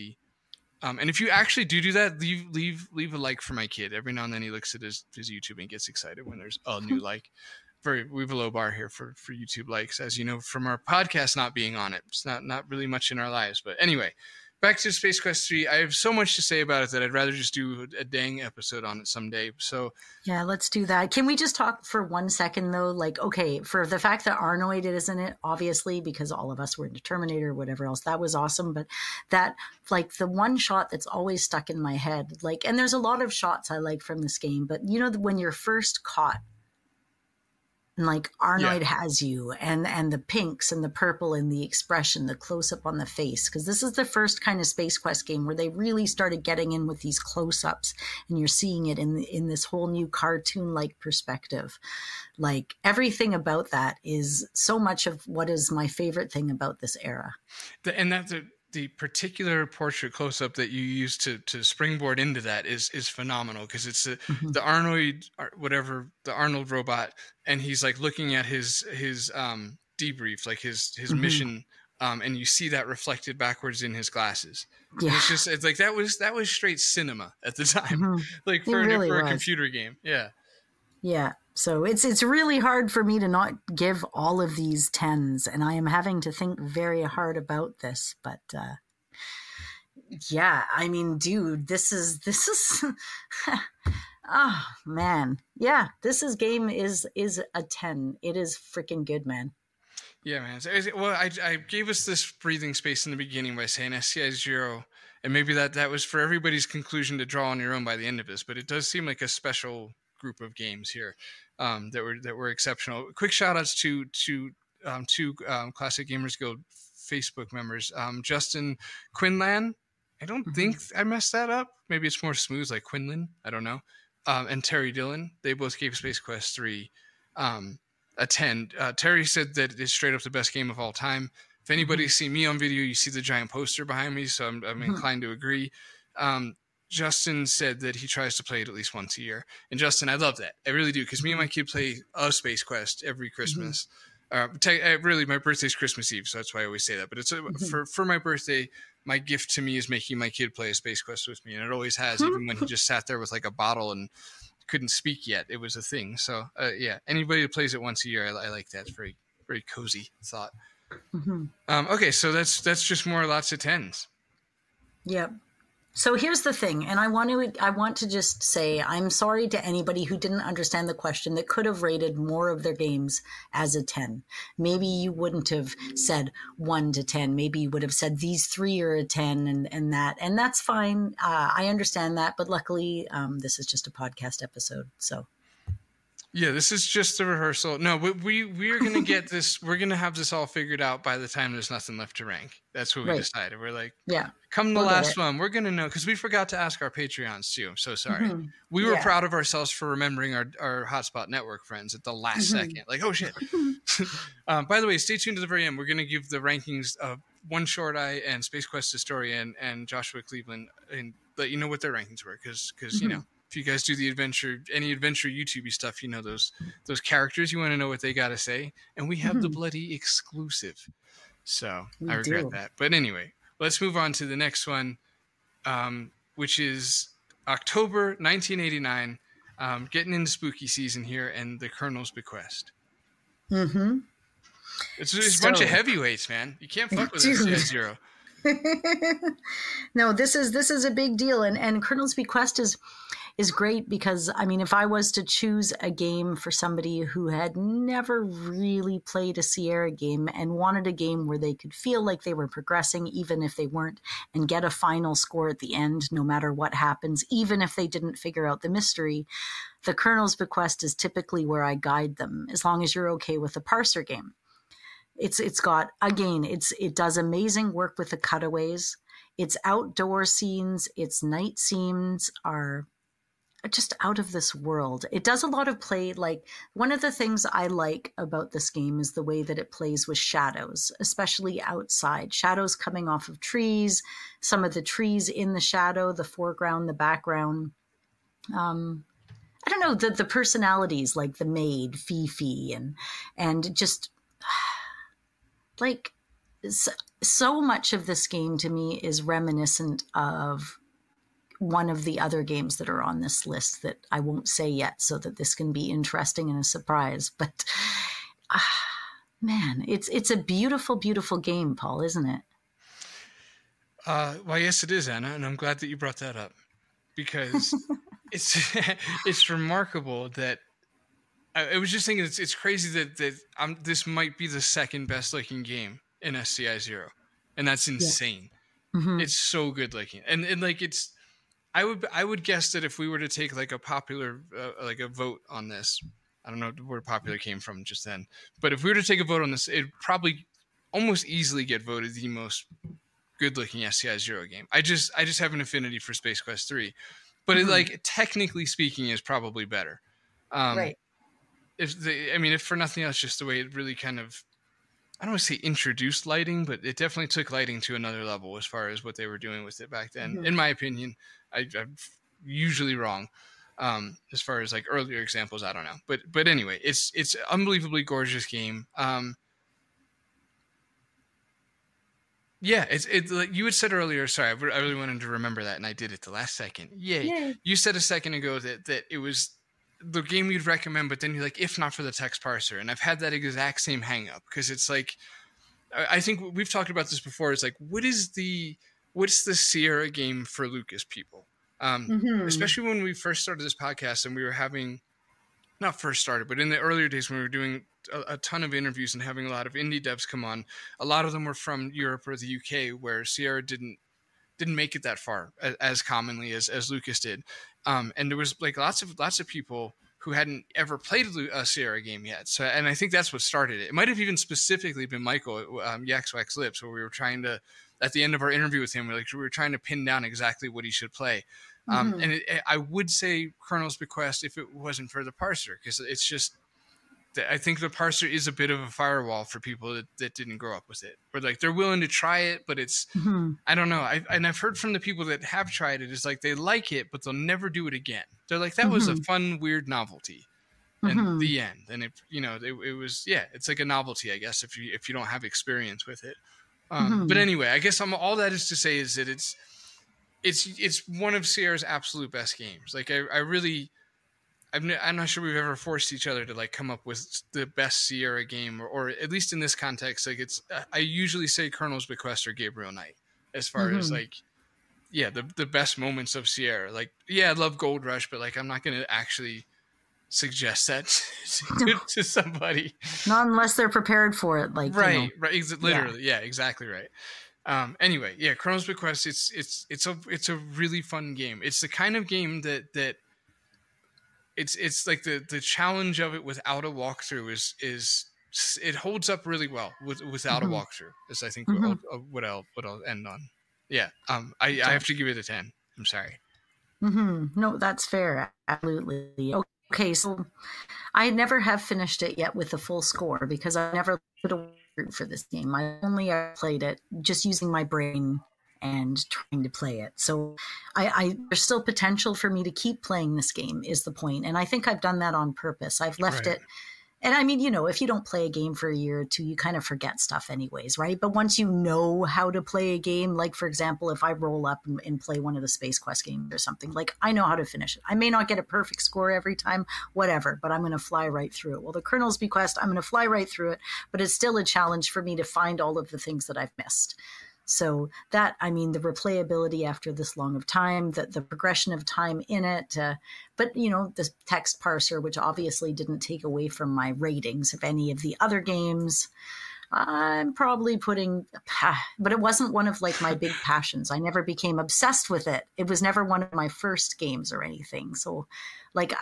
And if you actually do that, leave a like for my kid. Every now and then he looks at his YouTube and gets excited when there's a new like. We have a low bar here for YouTube likes, as you know, from our podcast not being on it. It's not really much in our lives. But anyway, back to Space Quest 3. I have so much to say about it that I'd rather just do a dang episode on it someday. So yeah, let's do that. Can we just talk for 1 second, though? Like, okay, for the fact that Arnoid isn't it, obviously, because all of us were into Terminator, whatever else. That was awesome. But that, like, the one shot that's always stuck in my head, like, and there's a lot of shots I like from this game. But, you know, when you're first caught, and like Arnoid has you and the pinks and the purple and the expression, the close up on the face, because this is the first kind of Space Quest game where they really started getting in with these close ups and you're seeing it in this whole new cartoon like perspective. Like everything about that is so much of what is my favorite thing about this era. And that's the particular portrait close up that you use to springboard into that is phenomenal, because it's the Arnoid, whatever, the Arnold robot, and he's like looking at his debrief, like his mission, and you see that reflected backwards in his glasses. Yeah. It's just like that was straight cinema at the time, like for a computer game. Yeah. Yeah. So it's really hard for me to not give all of these 10s, and I am having to think very hard about this. But yeah, I mean, dude, this is oh man, yeah, this game is a 10. It is freaking good, man. Yeah, man. Well, I gave us this breathing space in the beginning by saying SCI Zero, and maybe that was for everybody's conclusion to draw on your own by the end of this. But it does seem like a special group of games here that were exceptional. Quick shout outs to Classic Gamers Guild Facebook members, Justin Quinlan. I don't think I messed that up. Maybe it's more smooth like Quinlan. I don't know. And Terry Dillon. They both gave Space Quest 3 a 10. Terry said that it's straight up the best game of all time. If anybody's seen me on video, you see the giant poster behind me, so I'm inclined to agree. Justin said that he tries to play it at least once a year. And Justin, I love that. I really do, because me and my kid play a Space Quest every Christmas. Really, my birthday's Christmas Eve, so that's why I always say that. But it's for my birthday, my gift to me is making my kid play a Space Quest with me. And it always has, even when he just sat there with like a bottle and couldn't speak yet. It was a thing. So, yeah, anybody that plays it once a year, I like that. It's very, very cozy thought. Okay, so that's just more lots of 10s. Yep. So here's the thing, and I want to just say I'm sorry to anybody who didn't understand the question that could have rated more of their games as a 10. Maybe you wouldn't have said 1 to 10. Maybe you would have said these 3 are a 10 and that's fine. I understand that, but luckily this is just a podcast episode, so. Yeah, this is just the rehearsal. No, we're going to get this. We're going to have this all figured out by the time there's nothing left to rank. That's what we decided. We're like, yeah, come the last one, we're going to know, because we forgot to ask our Patreons too. I'm so sorry. We were proud of ourselves for remembering our Hotspot Network friends at the last second. Like, oh, shit. By the way, stay tuned to the very end. We're going to give the rankings of One Short Eye and Space Quest Historian and Joshua Cleveland and let you know what their rankings were, because you know. If you guys do the adventure, any adventure YouTube-y stuff, you know those characters. You want to know what they got to say. And we have the bloody exclusive. So we regret that. But anyway, let's move on to the next one, which is October 1989, getting into spooky season here, and the Colonel's Bequest. It's a bunch of heavyweights, man. You can't fuck with SCI Zero. No, this is a big deal. And Colonel's Bequest is great because, I mean, if I was to choose a game for somebody who had never really played a Sierra game and wanted a game where they could feel like they were progressing, even if they weren't, and get a final score at the end, no matter what happens, even if they didn't figure out the mystery, the Colonel's Bequest is typically where I guide them, as long as you're okay with the parser game. It's got, again, it does amazing work with the cutaways. Its outdoor scenes, its night scenes are just out of this world. It does a lot of play. Like, one of the things I like about this game is the way that it plays with shadows, especially outside. Shadows coming off of trees, some of the trees in the shadow, the foreground, the background. I don't know, the personalities, like the maid, Fifi, and just like so much of this game to me is reminiscent of one of the other games that are on this list that I won't say yet, so that this can be interesting and a surprise. But man, it's a beautiful, beautiful game, Paul, isn't it? Well, yes, it is, Anna, and I'm glad that you brought that up, because it's remarkable that I was just thinking it's crazy that this might be the second best looking game in SCI Zero, and that's insane. Yeah. Mm-hmm. It's so good looking, and like it's. I would guess that if we were to take like a popular, like a vote on this, I don't know where popular came from just then, but if we were to take a vote on this, it'd probably almost easily get voted the most good looking SCI Zero game. I just have an affinity for Space Quest III, but mm-hmm. It like technically speaking is probably better. Right. If for nothing else, just the way it really kind of, I don't want to say introduced lighting, but it definitely took lighting to another level as far as what they were doing with it back then, mm-hmm. in my opinion. I'm usually wrong as far as like earlier examples. I don't know, but anyway, it's an unbelievably gorgeous game. It's like you had said earlier. Sorry, I really wanted to remember that, and I did it the last second. Yay! You said a second ago that it was the game you'd recommend, but then you're like, if not for the text parser, and I've had that exact same hang up because it's like, I think we've talked about this before. It's like, What's the Sierra game for Lucas people? Mm-hmm. Especially when we first started this podcast and we were having, not first started, but in the earlier days when we were doing a ton of interviews and having a lot of indie devs come on, a lot of them were from Europe or the UK, where Sierra didn't make it that far as commonly as Lucas did. And there was like lots of people who hadn't ever played a Sierra game yet. So, and I think that's what started it. It might have even specifically been Michael, Yaks Wax Lips, where we were trying to, at the end of our interview with him, we were trying to pin down exactly what he should play. Mm-hmm. And I would say Colonel's Bequest if it wasn't for the parser, because it's just, I think the parser is a bit of a firewall for people that didn't grow up with it. Or like they're willing to try it, but it's, mm-hmm. I don't know. I've heard from the people that have tried it, it's like they like it, but they'll never do it again. They're like, that mm-hmm. was a fun, weird novelty. And mm-hmm. the end. And it was, it's like a novelty, I guess, if you don't have experience with it. Mm-hmm. But anyway, I guess all that is to say is that it's one of Sierra's absolute best games. Like I'm not sure we've ever forced each other to like come up with the best Sierra game, or at least in this context, like it's, I usually say Colonel's Bequest or Gabriel Knight as far mm-hmm. as like, the best moments of Sierra. Like, I love Gold Rush, but like, I'm not going to actually suggest that to somebody, not unless they're prepared for it, like right literally. Yeah, exactly right. Anyway, Chrono's Bequest, it's a really fun game. It's the kind of game that it's like the challenge of it without a walkthrough is it holds up really well without mm-hmm. a walkthrough, is I think mm-hmm. what I'll end on. I have to give it a 10. I'm sorry. Mm-hmm. No, that's fair, absolutely. Okay, so I never have finished it yet with a full score because I never put a word for this game. I only played it just using my brain and trying to play it. So there's still potential for me to keep playing this game is the point. And I think I've done that on purpose. I've left it. And I mean, if you don't play a game for a year or two, you kind of forget stuff anyways, right? But once you know how to play a game, like, for example, if I roll up and play one of the Space Quest games or something, like, I know how to finish it. I may not get a perfect score every time, whatever, but I'm going to fly right through it. Well, the Colonel's Bequest, I'm going to fly right through it, but it's still a challenge for me to find all of the things that I've missed. So that, I mean, the replayability after this long of time, the progression of time in it, but, the text parser, which obviously didn't take away from my ratings of any of the other games, I'm probably putting, but it wasn't one of like my big passions. I never became obsessed with it. It was never one of my first games or anything. So like,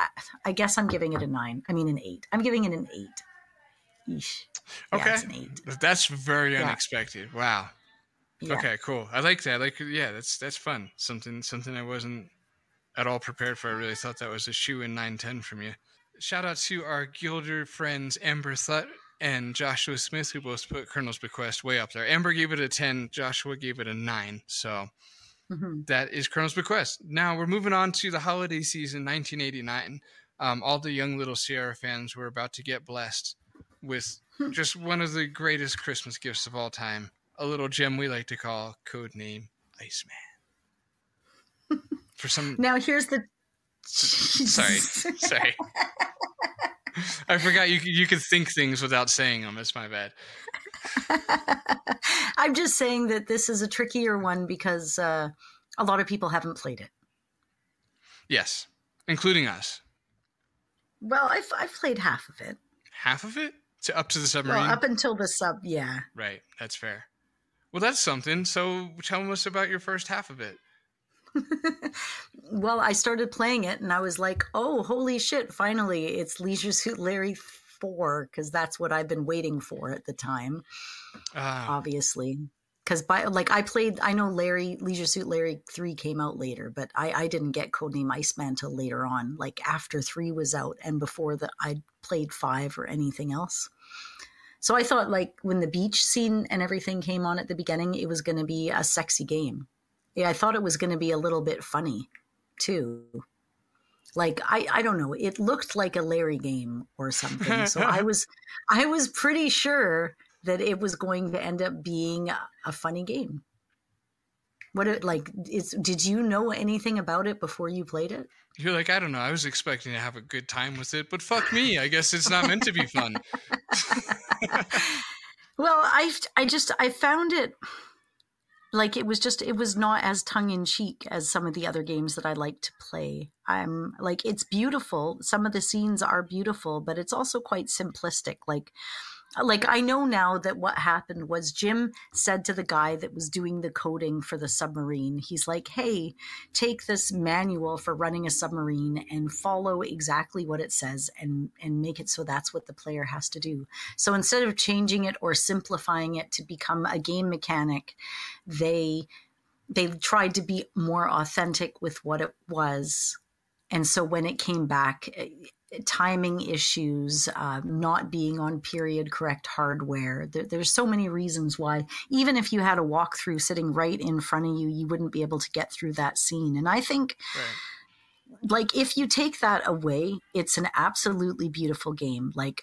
I guess I'm giving it an 8. I'm giving it an 8. Eesh. Okay. Yeah, it's an 8. That's very unexpected. Wow. Yeah. Okay, cool. I like that. Like, that's fun. Something I wasn't at all prepared for. I really thought that was a shoo-in 9-10 from you. Shout out to our Guilder friends Amber Thut and Joshua Smith, who both put Colonel's Bequest way up there. Amber gave it a 10. Joshua gave it a 9. So mm-hmm. that is Colonel's Bequest. Now we're moving on to the holiday season, 1989. All the young little Sierra fans were about to get blessed with just one of the greatest Christmas gifts of all time. a little gem we like to call Codename Iceman. For some. Now here's the. Sorry. I forgot you could think things without saying them. That's my bad. I'm just saying that this is a trickier one because a lot of people haven't played it. Yes, including us. Well, I've played half of it. Half of it? To up to the submarine? Well, up until the sub, yeah. Right, that's fair. Well, that's something. So tell us about your first half of it. Well, I started playing it and I was like, oh, holy shit, finally, it's Leisure Suit Larry 4, because that's what I've been waiting for at the time, obviously. Because I know Leisure Suit Larry 3 came out later, but I didn't get Codename Iceman till later on, like after 3 was out and before that I'd played 5 or anything else. So I thought, like, when the beach scene and everything came on at the beginning, it was going to be a sexy game. Yeah, I thought it was going to be a little bit funny, too. Like, I don't know. It looked like a Larry game or something. So I was pretty sure that it was going to end up being a funny game. Did you know anything about it before you played it? You're like, I don't know. I was expecting to have a good time with it, but fuck me. I guess it's not meant to be fun. Well, I found it... Like, it was not as tongue-in-cheek as some of the other games that I like to play. It's beautiful. Some of the scenes are beautiful, but it's also quite simplistic. Like I know now that what happened was Jim said to the guy that was doing the coding for the submarine, he's like, hey, take this manual for running a submarine and follow exactly what it says and make it so that's what the player has to do. So instead of changing it or simplifying it to become a game mechanic, they tried to be more authentic with what it was. And so when it came back... Timing issues, not being on period correct hardware. There's so many reasons why, even if you had a walkthrough sitting right in front of you, you wouldn't be able to get through that scene. And I think, right. Like, if you take that away, it's an absolutely beautiful game. Like,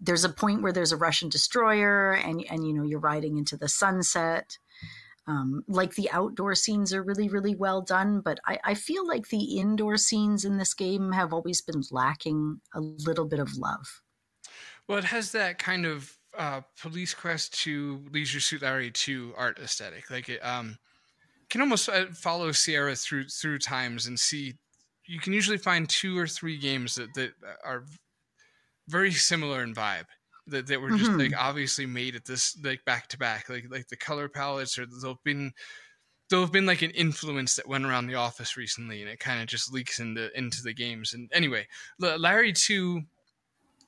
there's a point where there's a Russian destroyer, and you know you're riding into the sunset. Like, the outdoor scenes are really, really well done, but I feel like the indoor scenes in this game have always been lacking a little bit of love. Well, it has that kind of Police Quest 2, Leisure Suit Larry 2 art aesthetic. Like, it can almost follow Sierra through times and see. You can usually find 2 or 3 games that are very similar in vibe. That were just like obviously made at this, like, back to back, like the color palettes, or there'll have been like an influence that went around the office recently, and it kind of just leaks into the games. And anyway, Larry 2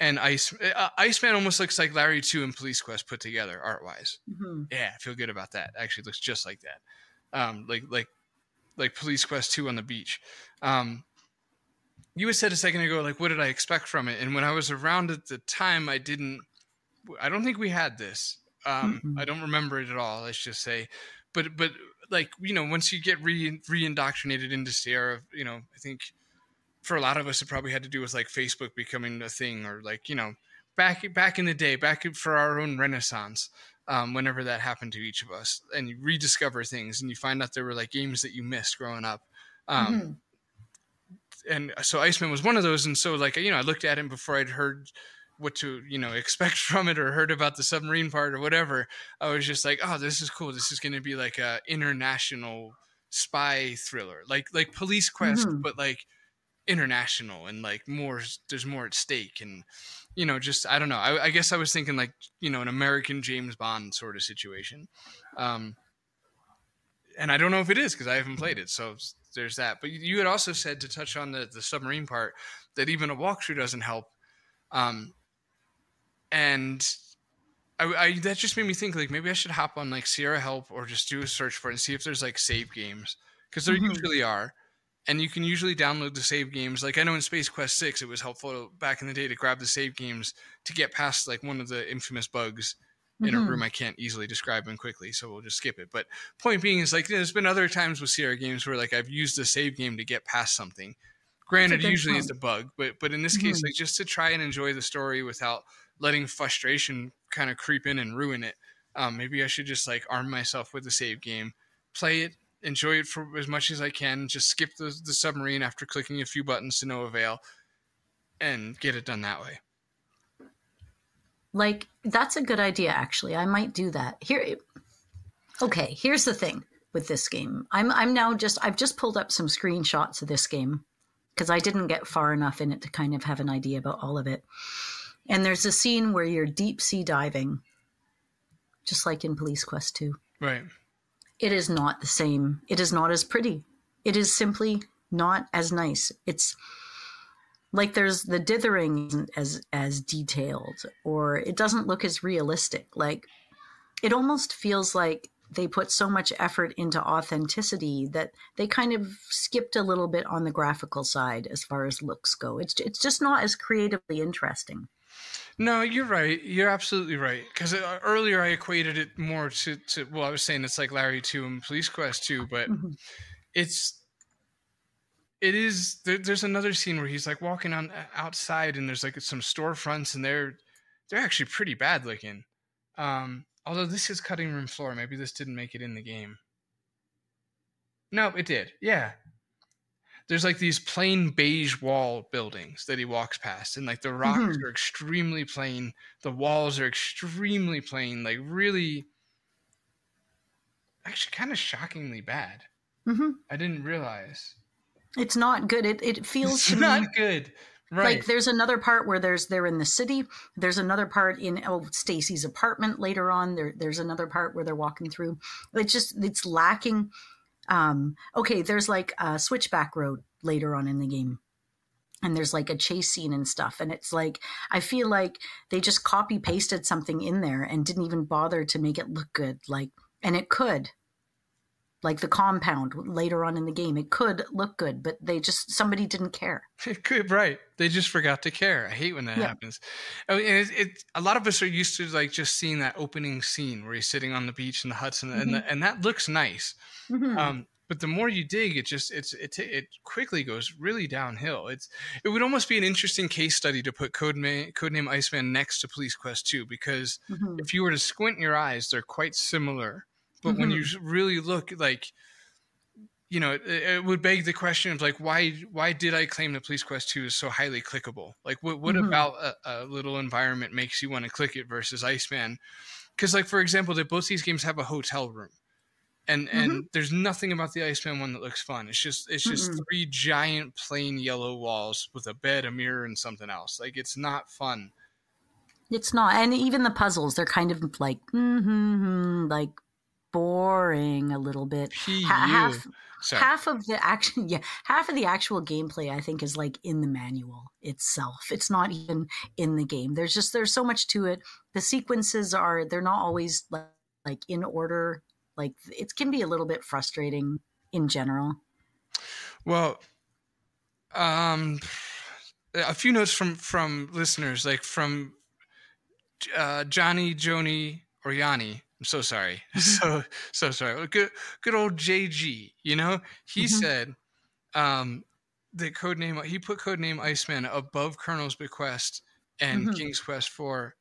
and Iceman almost looks like Larry 2 and Police Quest put together art wise. Mm-hmm. Yeah, I feel good about that. Actually, it looks just like that, like Police Quest 2 on the beach. You had said a second ago, like, what did I expect from it? And when I was around at the time, I don't think we had this. I don't remember it at all, let's just say. But like, you know, once you get re-indoctrinated into Sierra, you know, I think for a lot of us, it probably had to do with, like, Facebook becoming a thing, or, like, you know, back in the day, back for our own renaissance, whenever that happened to each of us. And you rediscover things, and you find out there were, like, games that you missed growing up. And so Iceman was one of those. And so, like, you know, I looked at him before I'd heard what to, you know, expect from it, or heard about the submarine part or whatever. I was just like, oh, this is cool. This is going to be like a international spy thriller, like Police Quest, but like international, and like more, there's more at stake. And, you know, just, I don't know. I guess I was thinking, like, you know, an American James Bond sort of situation. And I don't know if it is, because I haven't played it. So there's that. But you had also said, to touch on the submarine part, that even a walkthrough doesn't help. And I that just made me think, like, maybe I should hop on, like, Sierra Help, or just do a search for it and see if there's, like, save games. Because there usually are. And you can usually download the save games. Like, I know in Space Quest 6, it was helpful back in the day to grab the save games to get past, like, one of the infamous bugs in a room I can't easily describe them quickly, so we'll just skip it. But point being is, like, there's been other times with Sierra games where, like, I've used the save game to get past something. Granted, usually it's a bug, but in this case, like, just to try and enjoy the story without letting frustration kind of creep in and ruin it, Maybe I should just like arm myself with a save game, play it, enjoy it for as much as I can, just skip the submarine after clicking a few buttons to no avail, and get it done that way. Like, that's a good idea, actually. I might do that. Here, okay, here's the thing with this game. I've just pulled up some screenshots of this game because I didn't get far enough in it to kind of have an idea about all of it. And there's a scene where you're deep sea diving, just like in Police Quest 2. Right. It is not the same. It is not as pretty. It is simply not as nice. It's like there's the dithering isn't as detailed, or it doesn't look as realistic. Like, it almost feels like they put so much effort into authenticity that they kind of skipped a little bit on the graphical side as far as looks go. It's just not as creatively interesting. No, you're right. You're absolutely right. Because earlier I equated it more to well, I was saying it's like Larry 2 and Police Quest 2, but mm-hmm. There's another scene where he's like walking on outside and there's like some storefronts and they're actually pretty bad looking. Although this is cutting room floor. Maybe this didn't make it in the game. No, it did. Yeah. There's like these plain beige wall buildings that he walks past, and like the rocks mm-hmm. are extremely plain. The walls are extremely plain, like really actually kind of shockingly bad. Mm-hmm. I didn't realize. It's not good. It feels to me not good. Right. Like there's another part where they're in the city. There's another part in Stacy's apartment later on. There's another part where they're walking through. It's lacking. Okay, there's like a switchback road later on in the game, and there's like a chase scene and stuff. And it's like, I feel like they just copy pasted something in there and didn't even bother to make it look good. Like, and it could, like the compound later on in the game, it could look good, but somebody didn't care. It could, right. They just forgot to care. I hate when that happens. I mean, a lot of us are used to like just seeing that opening scene where he's sitting on the beach in the huts mm-hmm. and that looks nice. Mm-hmm. But the more you dig, it quickly goes really downhill. It would almost be an interesting case study to put Codename Iceman next to Police Quest 2, because mm-hmm. if you were to squint your eyes, they're quite similar. But mm-hmm. when you really look, like, you know, it would beg the question of, like, why did I claim that Police Quest 2 is so highly clickable? Like, what mm-hmm. about a little environment makes you want to click it versus Iceman? Because, like, for example, that both these games have a hotel room. And mm-hmm. there's nothing about the Iceman one that looks fun. It's just mm-hmm. three giant plain yellow walls with a bed, a mirror, and something else. Like, it's not fun. It's not. And even the puzzles, they're kind of like, like, boring a little bit. Half of the actual gameplay, I think, is like in the manual itself. It's not even in the game. There's so much to it. The sequences they're not always like in order. Like, it can be a little bit frustrating in general. Well, a few notes from listeners, like from Johnny, Joni, or Yanni. I'm so sorry. So sorry. Good old JG, you know? He mm-hmm. said that he put Codename Iceman above Colonel's Bequest and mm-hmm. King's Quest IV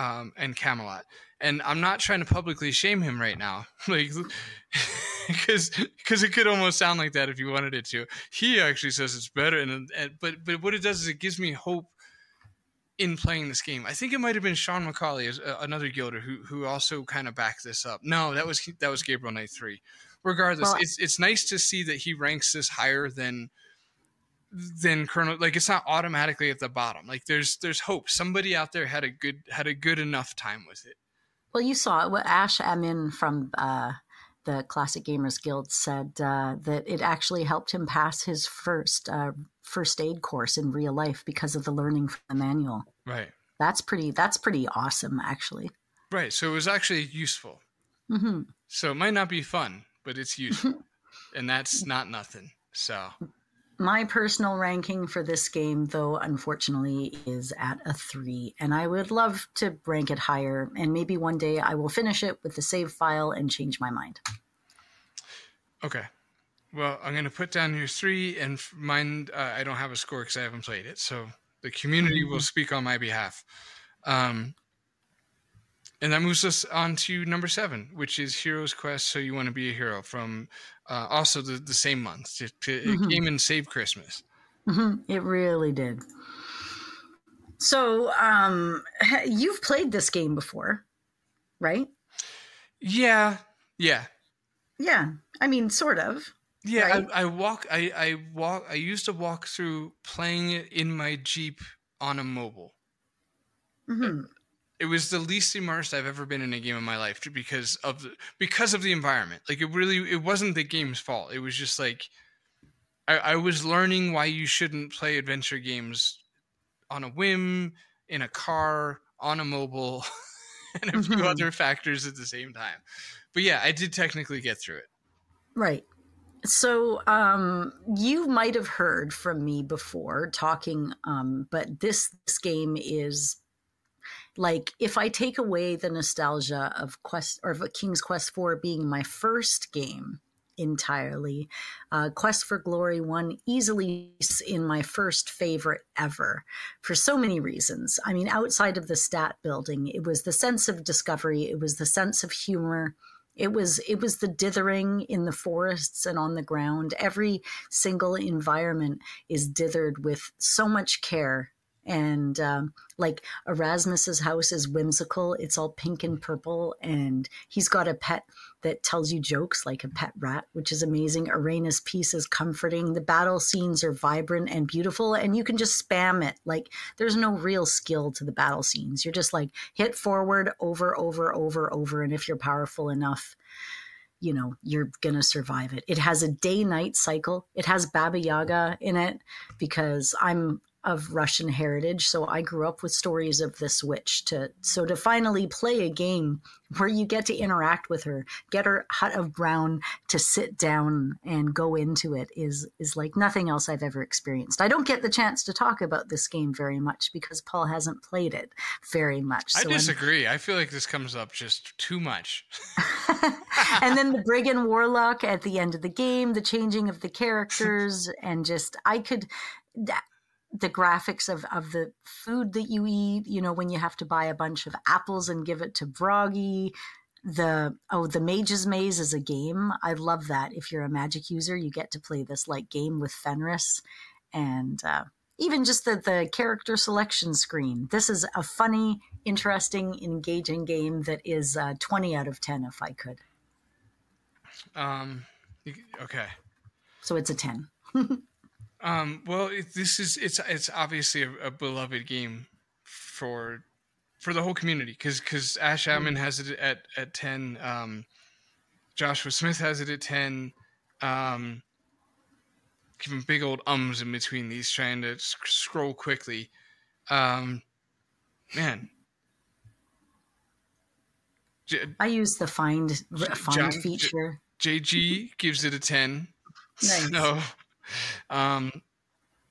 and Camelot. And I'm not trying to publicly shame him right now. Like, because it could almost sound like that if you wanted it to. He actually says it's better, but what it does is it gives me hope in playing this game. I think it might have been Sean McCauley, another guilder, who also kind of backed this up. No, that was Gabriel Knight 3. Regardless, well, it's nice to see that he ranks this higher than Colonel. Like, it's not automatically at the bottom. Like, there's hope. Somebody out there had a good enough time with it. Well, you saw what Ash Amin from the Classic Gamers Guild said that it actually helped him pass his first aid course in real life because of the learning from the manual. Right. That's pretty awesome, actually. Right. So it was actually useful. Mm-hmm. So it might not be fun, but it's useful. And that's not nothing. So my personal ranking for this game, though, unfortunately, is at a 3, and I would love to rank it higher, and maybe one day I will finish it with the save file and change my mind. Okay. Well, I'm going to put down your 3, and mine, I don't have a score because I haven't played it, so the community mm-hmm. will speak on my behalf. And that moves us on to number 7, which is Hero's Quest, So You Want to Be a Hero, from also the same month. It came and saved Christmas. Mm-hmm. It really did. So you've played this game before, right? Yeah. I mean, sort of. Yeah, right? I used to walk through playing it in my Jeep on a mobile. Mm-hmm. It was the least immersed I've ever been in a game in my life because of the environment. Like, it wasn't the game's fault. It was just like I was learning why you shouldn't play adventure games on a whim, in a car, on a mobile, and a few other factors at the same time. But yeah, I did technically get through it. Right. So you might have heard from me before talking, but this game is like, if I take away the nostalgia of King's Quest IV being my first game entirely, Quest for Glory 1 easily in my first favorite ever for so many reasons. I mean, outside of the stat building, it was the sense of discovery, it was the sense of humor. It was the dithering in the forests and on the ground. Every single environment is dithered with so much care. And like Erasmus's house is whimsical. It's all pink and purple. And he's got a pet that tells you jokes, like a pet rat, which is amazing. Arena's piece is comforting. The battle scenes are vibrant and beautiful. And you can just spam it. Like, there's no real skill to the battle scenes. You're just like, hit forward over. And if you're powerful enough, you know, you're going to survive it. It has a day-night cycle. It has Baba Yaga in it because I'm of Russian heritage, so I grew up with stories of this witch. So to finally play a game where you get to interact with her, get her hut of brown to sit down and go into it is like nothing else I've ever experienced. I don't get the chance to talk about this game very much because Paul hasn't played it very much. I disagree. I feel like this comes up just too much. And then the Brig and Warlock at the end of the game, the changing of the characters, and just the graphics of the food that you eat, you know, when you have to buy a bunch of apples and give it to Broggy. The Mage's Maze is a game. I love that. If you're a magic user, you get to play this like game with Fenris, and even just the character selection screen. This is a funny, interesting, engaging game that is 20 out of 10 if I could. Okay. So it's a 10. Well, it's obviously a beloved game for the whole community because Ash Amon has it at 10, Joshua Smith has it at 10, giving big old ums in between these, trying to scroll quickly. Man, I use the find feature. JG gives it a 10. Nice. So,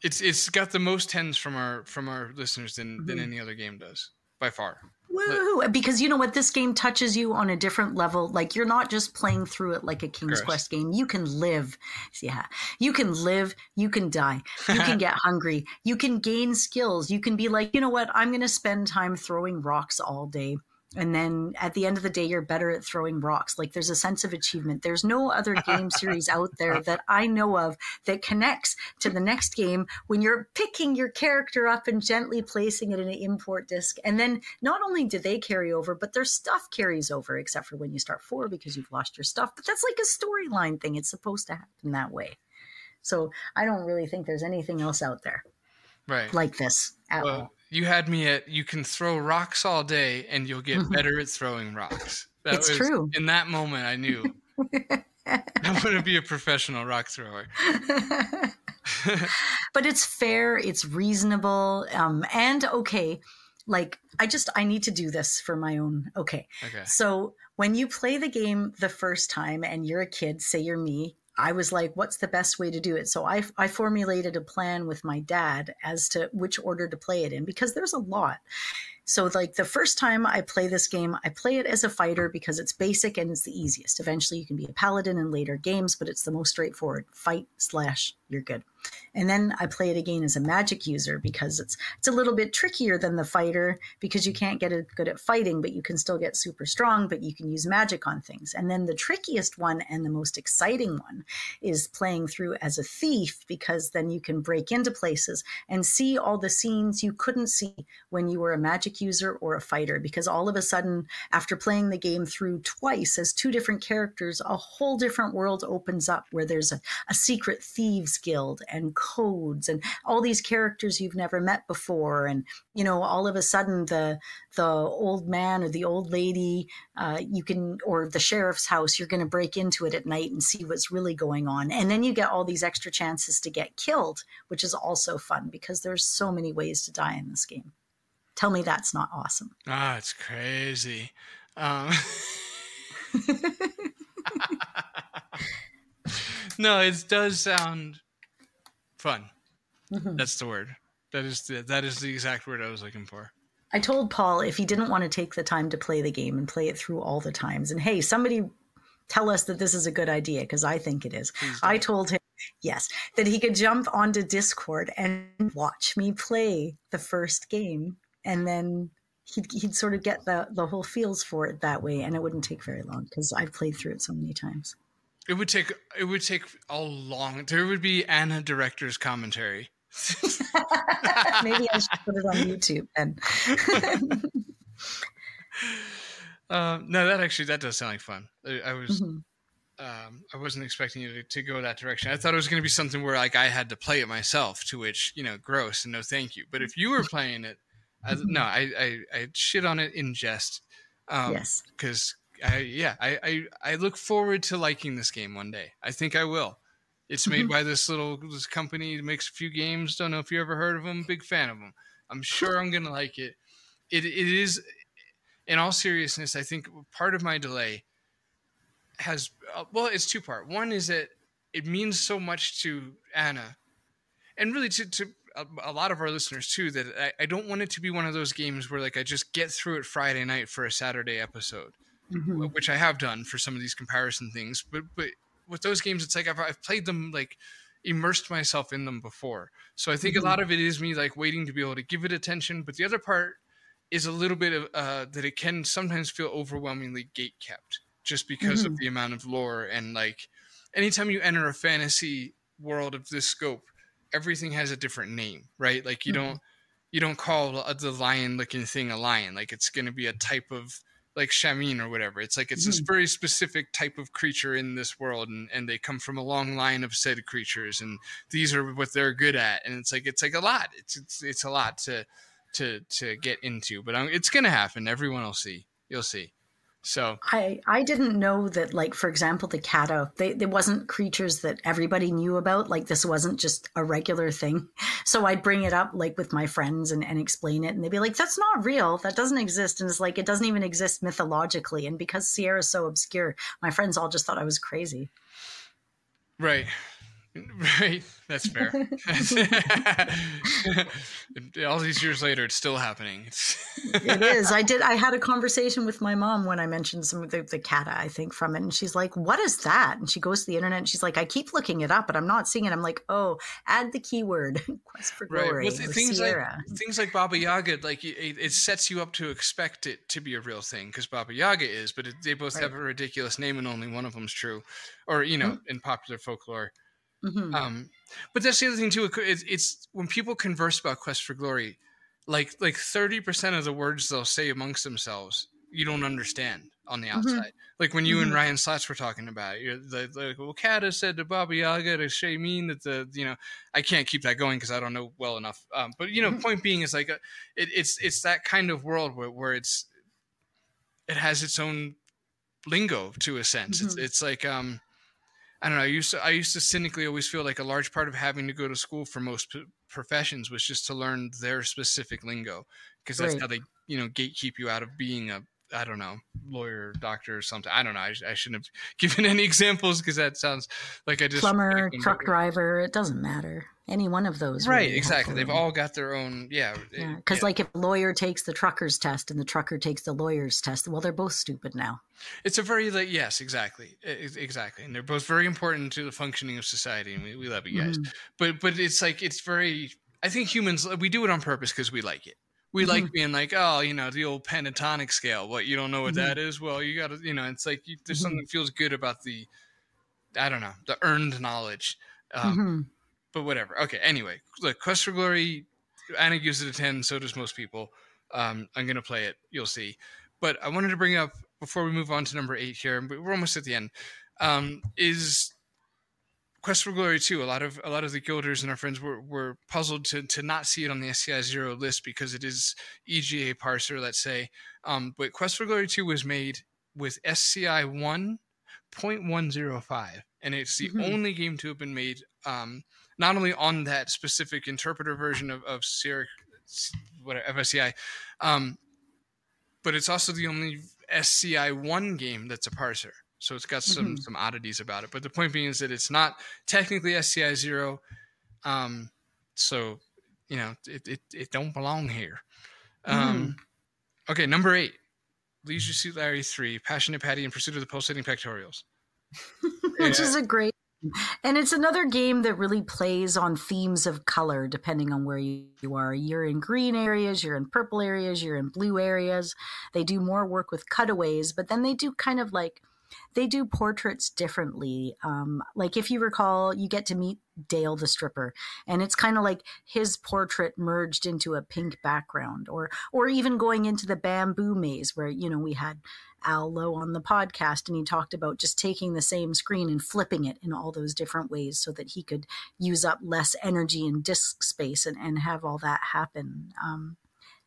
it's got the most tens from our listeners than any other game does by far. Woo! Because you know what, this game touches you on a different level. Like, you're not just playing through it like a King's Quest game. You can live. Yeah. You can live. You can die. You can get hungry. You can gain skills. You can be like, you know what, I'm going to spend time throwing rocks all day. And then at the end of the day, you're better at throwing rocks. Like, there's a sense of achievement. There's no other game series out there that I know of that connects to the next game when you're picking your character up and gently placing it in an import disc. And then not only do they carry over, but their stuff carries over, except for when you start 4 because you've lost your stuff. But that's like a storyline thing. It's supposed to happen that way. So I don't really think there's anything else out there like this at all. You had me at, you can throw rocks all day and you'll get better at throwing rocks. That was true. In that moment, I knew I want to be a professional rock thrower. But it's fair. It's reasonable. And okay. Like, I need to do this for my own. Okay. So when you play the game the first time and you're a kid, say you're me, I was like, what's the best way to do it? So I formulated a plan with my dad as to which order to play it in, because there's a lot. So like the first time I play this game, I play it as a fighter because it's basic and it's the easiest. Eventually you can be a paladin in later games, but it's the most straightforward. Fight, slash, you're good. And then I play it again as a magic user because it's a little bit trickier than the fighter because you can't get good at fighting, but you can still get super strong, but you can use magic on things. And then the trickiest one and the most exciting one is playing through as a thief, because then you can break into places and see all the scenes you couldn't see when you were a magic user or a fighter, because all of a sudden, after playing the game through twice as two different characters, a whole different world opens up where there's a secret thieves guild and codes and all these characters you've never met before. And, you know, all of a sudden the old man or the old lady, or the sheriff's house, you're going to break into it at night and see what's really going on. And then you get all these extra chances to get killed, which is also fun because there's so many ways to die in this game. Tell me that's not awesome. Ah, it's crazy. No, it does sound fun. Mm-hmm. That's the word. That is the exact word I was looking for. I told Paul if he didn't want to take the time to play the game and play it through all the times, and hey, somebody tell us that this is a good idea, because I think it is. I told him, yes, that he could jump onto Discord and watch me play the first game, and then he'd sort of get the whole feels for it that way, and it wouldn't take very long because I've played through it so many times. It would take a long. There would be Anna director's commentary. Maybe I should put it on YouTube then. No, that does sound like fun. I wasn't expecting you to go that direction. I thought it was going to be something where like I had to play it myself, to which, you know, gross and no thank you. But if you were playing it, I shit on it in jest. Yes. Because I look forward to liking this game one day. I think I will. It's made by this company that makes a few games. Don't know if you ever heard of them. Big fan of them. I'm sure I'm going to like it. It is, in all seriousness, I think part of my delay has, well, it's two-part. One is that it means so much to Anna, and really to a lot of our listeners too, that I don't want it to be one of those games where like I just get through it Friday night for a Saturday episode, which I have done for some of these comparison things. But with those games, it's like I've played them, like immersed myself in them before. So I think a lot of it is me like waiting to be able to give it attention. But the other part is a little bit of that it can sometimes feel overwhelmingly gatekept just because of the amount of lore. And like anytime you enter a fantasy world of this scope, everything has a different name, right? Like you don't call the lion looking thing a lion. Like it's going to be a type of like shamin or whatever. It's like, it's this very specific type of creature in this world. And they come from a long line of said creatures, and these are what they're good at. And it's like a lot, it's a lot to get into, but it's going to happen. Everyone will see, you'll see. So I didn't know that, like, for example, the Kata, there wasn't creatures that everybody knew about. Like this wasn't just a regular thing. So I'd bring it up like with my friends and explain it. And they'd be like, that's not real. That doesn't exist. And it's like, it doesn't even exist mythologically. And because Sierra's so obscure, my friends all just thought I was crazy. Right. That's fair. All these years later, it's still happening. It is. I had a conversation with my mom when I mentioned some of the Kata, I think, from it. And she's like, what is that? And she goes to the internet and she's like, I keep looking it up, but I'm not seeing it. I'm like, oh, add the keyword Quest for Glory. Well, things like Baba Yaga, like it sets you up to expect it to be a real thing because Baba Yaga is, but they both have a ridiculous name and only one of them's true, or, you know, in popular folklore. But that's the other thing too. It's when people converse about Quest for Glory, like 30% of the words they'll say amongst themselves, you don't understand on the outside. Like when you and Ryan Slats were talking about it, you're like, well, Kata said to Baba Yaga to Shamin that I can't keep that going because I don't know well enough. But you know, point being is like it's that kind of world where it has its own lingo to a sense. It's like I don't know. I used to cynically always feel like a large part of having to go to school for most professions was just to learn their specific lingo, because that's how they gatekeep you out of being a I don't know, lawyer, doctor, or something. I don't know. I shouldn't have given any examples because that sounds like I just... Plumber, truck driver, it doesn't matter. Any one of those. Right, really exactly. Helpful. They've all got their own, Because like if a lawyer takes the trucker's test and the trucker takes the lawyer's test, well, they're both stupid now. It's a very, like, yes, exactly. And they're both very important to the functioning of society, and we love you guys. Mm. But it's like, it's very... I think humans, we do it on purpose because we like it. We mm-hmm. like being like, oh, you know, the old pentatonic scale. What, you don't know what mm-hmm. that is? Well, you got to, you know, it's like there's mm-hmm. something that feels good about the, I don't know, the earned knowledge. Mm-hmm. But whatever. Okay, anyway, look, Quest for Glory, Anna gives it a 10, so does most people. I'm going to play it. You'll see. But I wanted to bring up, before we move on to number 8 here, but we're almost at the end, is... Quest for Glory 2, a lot of the guilders and our friends were puzzled to not see it on the SCI Zero list because it is EGA parser, let's say. But Quest for Glory 2 was made with SCI 1.105, and it's the mm-hmm. only game to have been made not only on that specific interpreter version of Sierra, whatever, SCI, but it's also the only SCI 1 game that's a parser. So it's got some oddities about it. But the point being is that it's not technically SCI Zero. So, you know, it don't belong here. Okay, number 8. Leisure Suit Larry 3, Passionate Patty in Pursuit of the Pulsating Pectorials. Which is a great... And it's another game that really plays on themes of color, depending on where you are. You're in green areas, you're in purple areas, you're in blue areas. They do more work with cutaways, but then they do kind of like... They do portraits differently. Like if you recall, you get to meet Dale the stripper, and it's kind of like his portrait merged into a pink background, or even going into the bamboo maze where, you know, we had Al Lowe on the podcast, and he talked about just taking the same screen and flipping it in all those different ways so that he could use up less energy and disk space and have all that happen.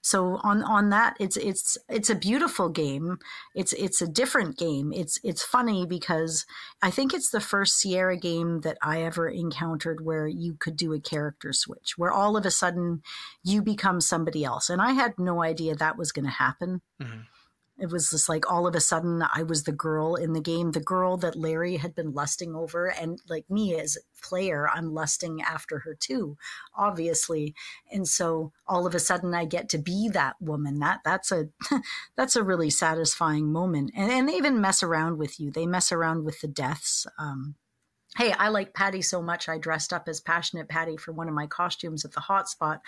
So on that, it's a beautiful game. It's a different game. It's funny because I think it's the first Sierra game that I ever encountered where you could do a character switch, where all of a sudden you become somebody else. And I had no idea that was going to happen. Mm-hmm. It was just like all of a sudden I was the girl in the game, the girl that Larry had been lusting over. And like me as a player, I'm lusting after her too, obviously. And so all of a sudden I get to be that woman. That's a really satisfying moment. And they even mess around with you. They mess around with the deaths. Hey, I like Patty so much. I dressed up as Passionate Patty for one of my costumes at the Hotspot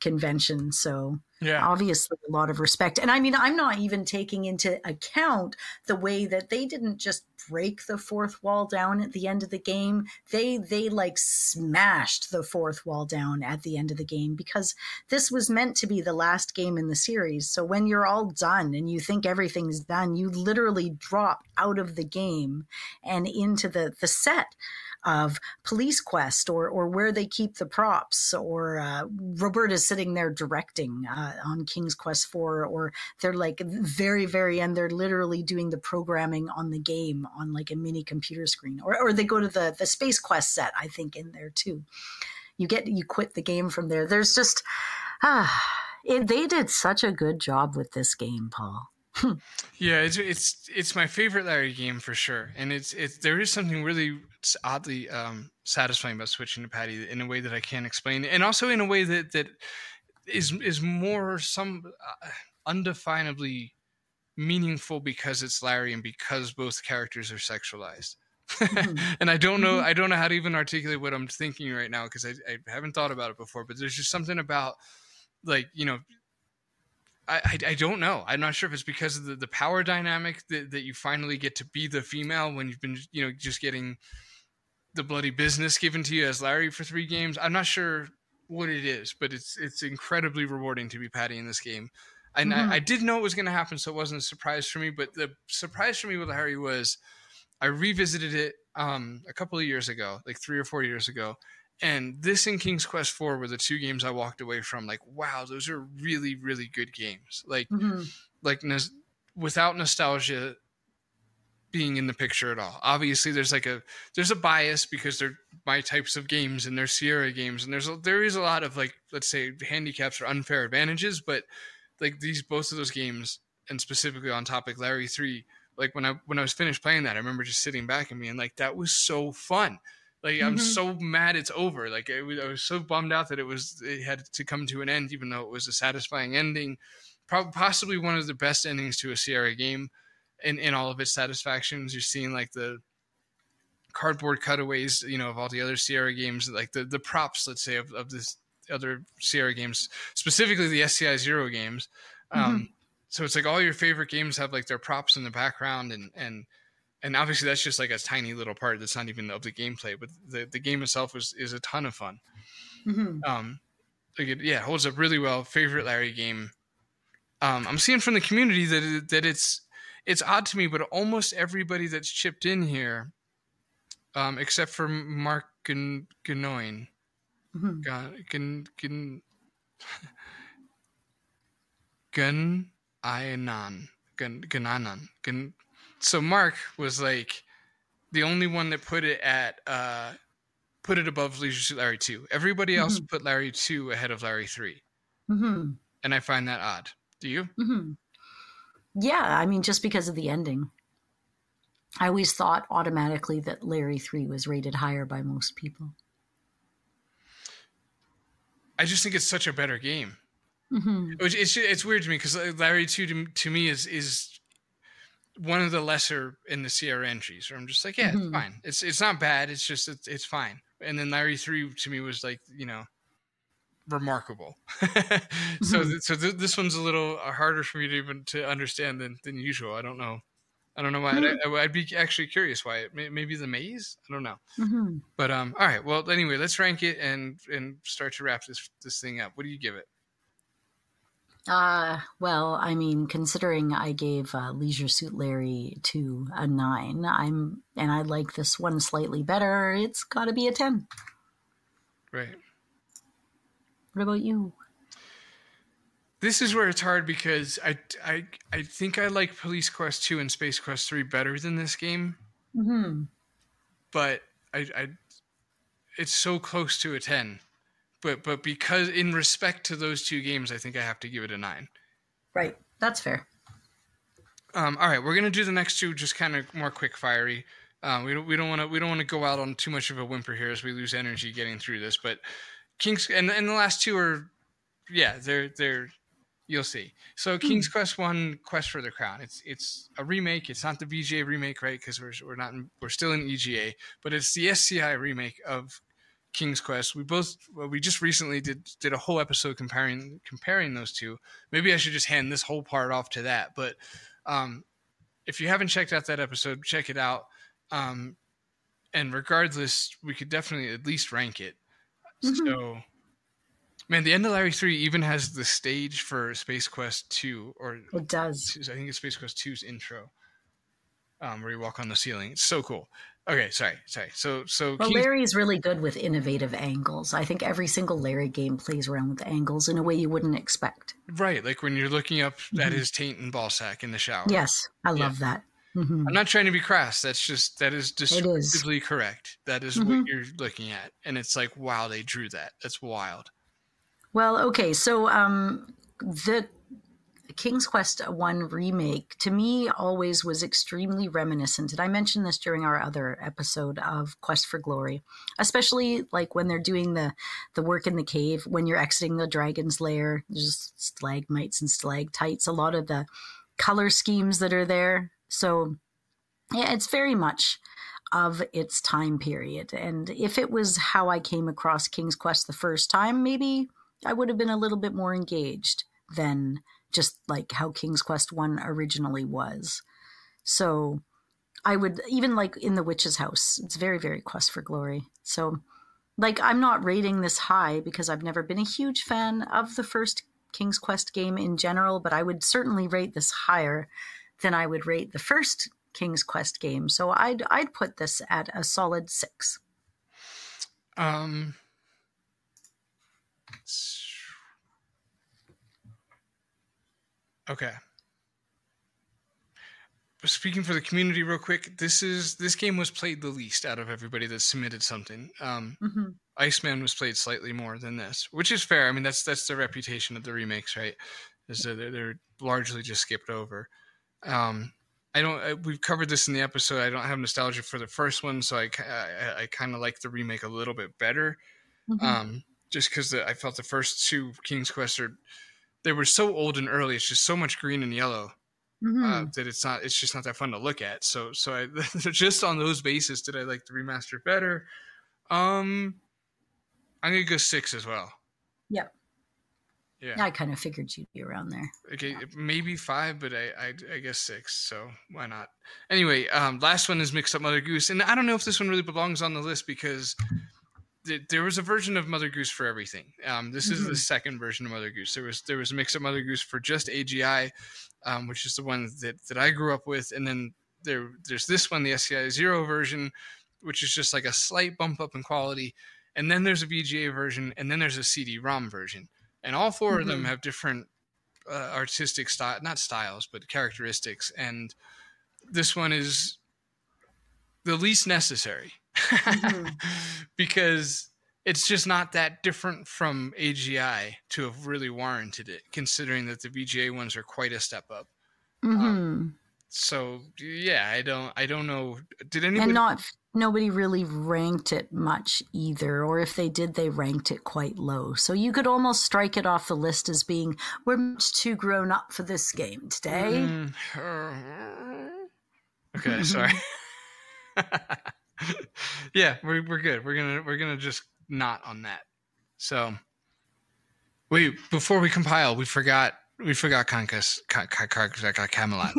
convention. So yeah, obviously a lot of respect. And I mean, I'm not even taking into account the way that they didn't just break the fourth wall down at the end of the game. They like smashed the fourth wall down at the end of the game, because this was meant to be the last game in the series. So when you're all done and you think everything's done, you literally drop out of the game and into the set of Police Quest, or where they keep the props, or Roberta's sitting there directing on King's Quest IV, or they're like very, very end, they're literally doing the programming on the game on like a mini computer screen, or they go to the Space Quest set, I think, in there too. You quit the game from there. There's just, they did such a good job with this game, Paul. Yeah, it's my favorite Larry game for sure, and there is something really oddly satisfying about switching to Patty in a way that I can't explain, and also in a way that is more undefinably meaningful because it's Larry and because both characters are sexualized. Mm-hmm. And I don't know how to even articulate what I'm thinking right now, because I haven't thought about it before, but there's just something about, like, you know, I don't know. I'm not sure if it's because of the power dynamic that you finally get to be the female when you've been, you know, just getting the bloody business given to you as Larry for 3 games. I'm not sure what it is, but it's incredibly rewarding to be Patty in this game. And mm-hmm. I did know it was going to happen, so it wasn't a surprise for me. But the surprise for me with Larry was I revisited it a couple of years ago, like 3 or 4 years ago. And this and King's Quest IV were the 2 games I walked away from like, wow, those are really, really good games. Like, mm-hmm. like without nostalgia being in the picture at all. Obviously, there's a bias because they're my types of games and they're Sierra games, and there is a lot of, like, let's say, handicaps or unfair advantages, but like both of those games and specifically on topic Larry 3, like when I was finished playing that, I remember just sitting back and being like, that was so fun. Like, I'm so mad it's over. Like, I was so bummed out that it had to come to an end, even though it was a satisfying ending. Possibly one of the best endings to a Sierra game in all of its satisfactions. You're seeing, like, the cardboard cutaways, you know, of all the other Sierra games, like the props, let's say, of this other Sierra games, specifically the SCI Zero games. So it's like all your favorite games have, like, their props in the background, and obviously that's just like a tiny little part that's not even of the gameplay, but the game itself is a ton of fun. Like it holds up really well. Favorite Larry game. I'm seeing from the community that it's odd to me, but almost everybody that's chipped in here, except for Mark Ganoin. So Mark was like the only one that put it at put it above Leisure Suit Larry 2. Everybody else put Larry 2 ahead of Larry 3. And I find that odd. Do you? Yeah, I mean, just because of the ending. I always thought automatically that Larry 3 was rated higher by most people. I just think it's such a better game. It's weird to me because Larry 2 to me is one of the lesser in the Sierra entries. Or I'm just like, yeah, it's fine. It's not bad. It's just it's fine. And then Larry 3 to me was like, you know, remarkable. So this one's a little harder for me to even to understand than usual. I don't know why. I'd be actually curious why. Maybe the maze? I don't know. But all right. Well, anyway, let's rank it and start to wrap this thing up. What do you give it? Well, I mean, considering I gave Leisure Suit Larry 2 a 9, and I like this one slightly better, it's got to be a 10. Right. What about you? This is where it's hard because I think I like Police Quest 2 and Space Quest 3 better than this game. But it's so close to a 10. But because in respect to those two games, I think I have to give it a 9. Right. That's fair. All right, we're gonna do the next two just kind of more quick fiery. We don't want to go out on too much of a whimper here as we lose energy getting through this. But King's and the last two are, yeah, they're you'll see. So King's Quest I, Quest for the Crown. It's a remake. It's not the BGA remake, right? Because we're still in EGA, but it's the SCI remake of King's Quest. We just recently did a whole episode comparing those two. Maybe I should just hand this whole part off to that. But if you haven't checked out that episode, check it out. And regardless, we could definitely at least rank it. So, man, the end of Larry 3 even has the stage for Space Quest 2, or it does. I think it's Space Quest 2's intro, where you walk on the ceiling. It's so cool. Okay, sorry. So Larry's really good with innovative angles. I think every single Larry game plays around with angles in a way you wouldn't expect. Right, like when you're looking up at his taint and ball sack in the shower. Yes, I love that. I'm not trying to be crass. That is descriptively correct. That is what you're looking at, and it's like, wow, they drew that. That's wild. Well, okay, so the King's Quest I remake, to me, always was extremely reminiscent, and I mentioned this during our other episode, of Quest for Glory, especially like when they're doing the work in the cave, when you're exiting the dragon's lair, there's stalagmites and stalactites, a lot of the color schemes that are there. So yeah, it's very much of its time period, and if it was how I came across King's Quest the first time, maybe I would have been a little bit more engaged than just like how King's Quest I originally was. So I would, even like in the Witch's House, it's very, very Quest for Glory. So like, I'm not rating this high because I've never been a huge fan of the first King's Quest game in general, but I would certainly rate this higher than I would rate the first King's Quest game. So I'd put this at a solid 6. Okay. Speaking for the community real quick, this game was played the least out of everybody that submitted something. Iceman was played slightly more than this, which is fair. I mean, that's the reputation of the remakes, right? So they're largely just skipped over. We've covered this in the episode. I don't have nostalgia for the first one, so I kind of like the remake a little bit better. Mm-hmm. Just because I felt the first two King's Quest they were so old and early. It's just so much green and yellow that it's just not that fun to look at. So I, just on those bases, did I like the remaster better? I'm gonna go 6 as well. Yep. Yeah, I kind of figured you'd be around there. Okay, yeah. Maybe 5, but I guess 6, so why not? Anyway, last one is Mixed Up Mother Goose, and I don't know if this one really belongs on the list because there was a version of Mother Goose for everything. This is the second version of Mother Goose. There was a Mixed Up Mother Goose for just AGI, which is the one that I grew up with, and then there's this one, the SCI Zero version, which is just like a slight bump up in quality, and then there's a VGA version, and then there's a CD-ROM version. And all four of them have different artistic style, not styles, but characteristics. And this one is the least necessary because it's just not that different from AGI to have really warranted it, considering that the VGA ones are quite a step up. So yeah, I don't know. Did anybody? And nobody really ranked it much either, or if they did, they ranked it quite low. So you could almost strike it off the list as being, we're much too grown up for this game today. Okay, sorry. Yeah, we're good. We're gonna just not on that. So wait, before we compile, we forgot Conquest of Camelot.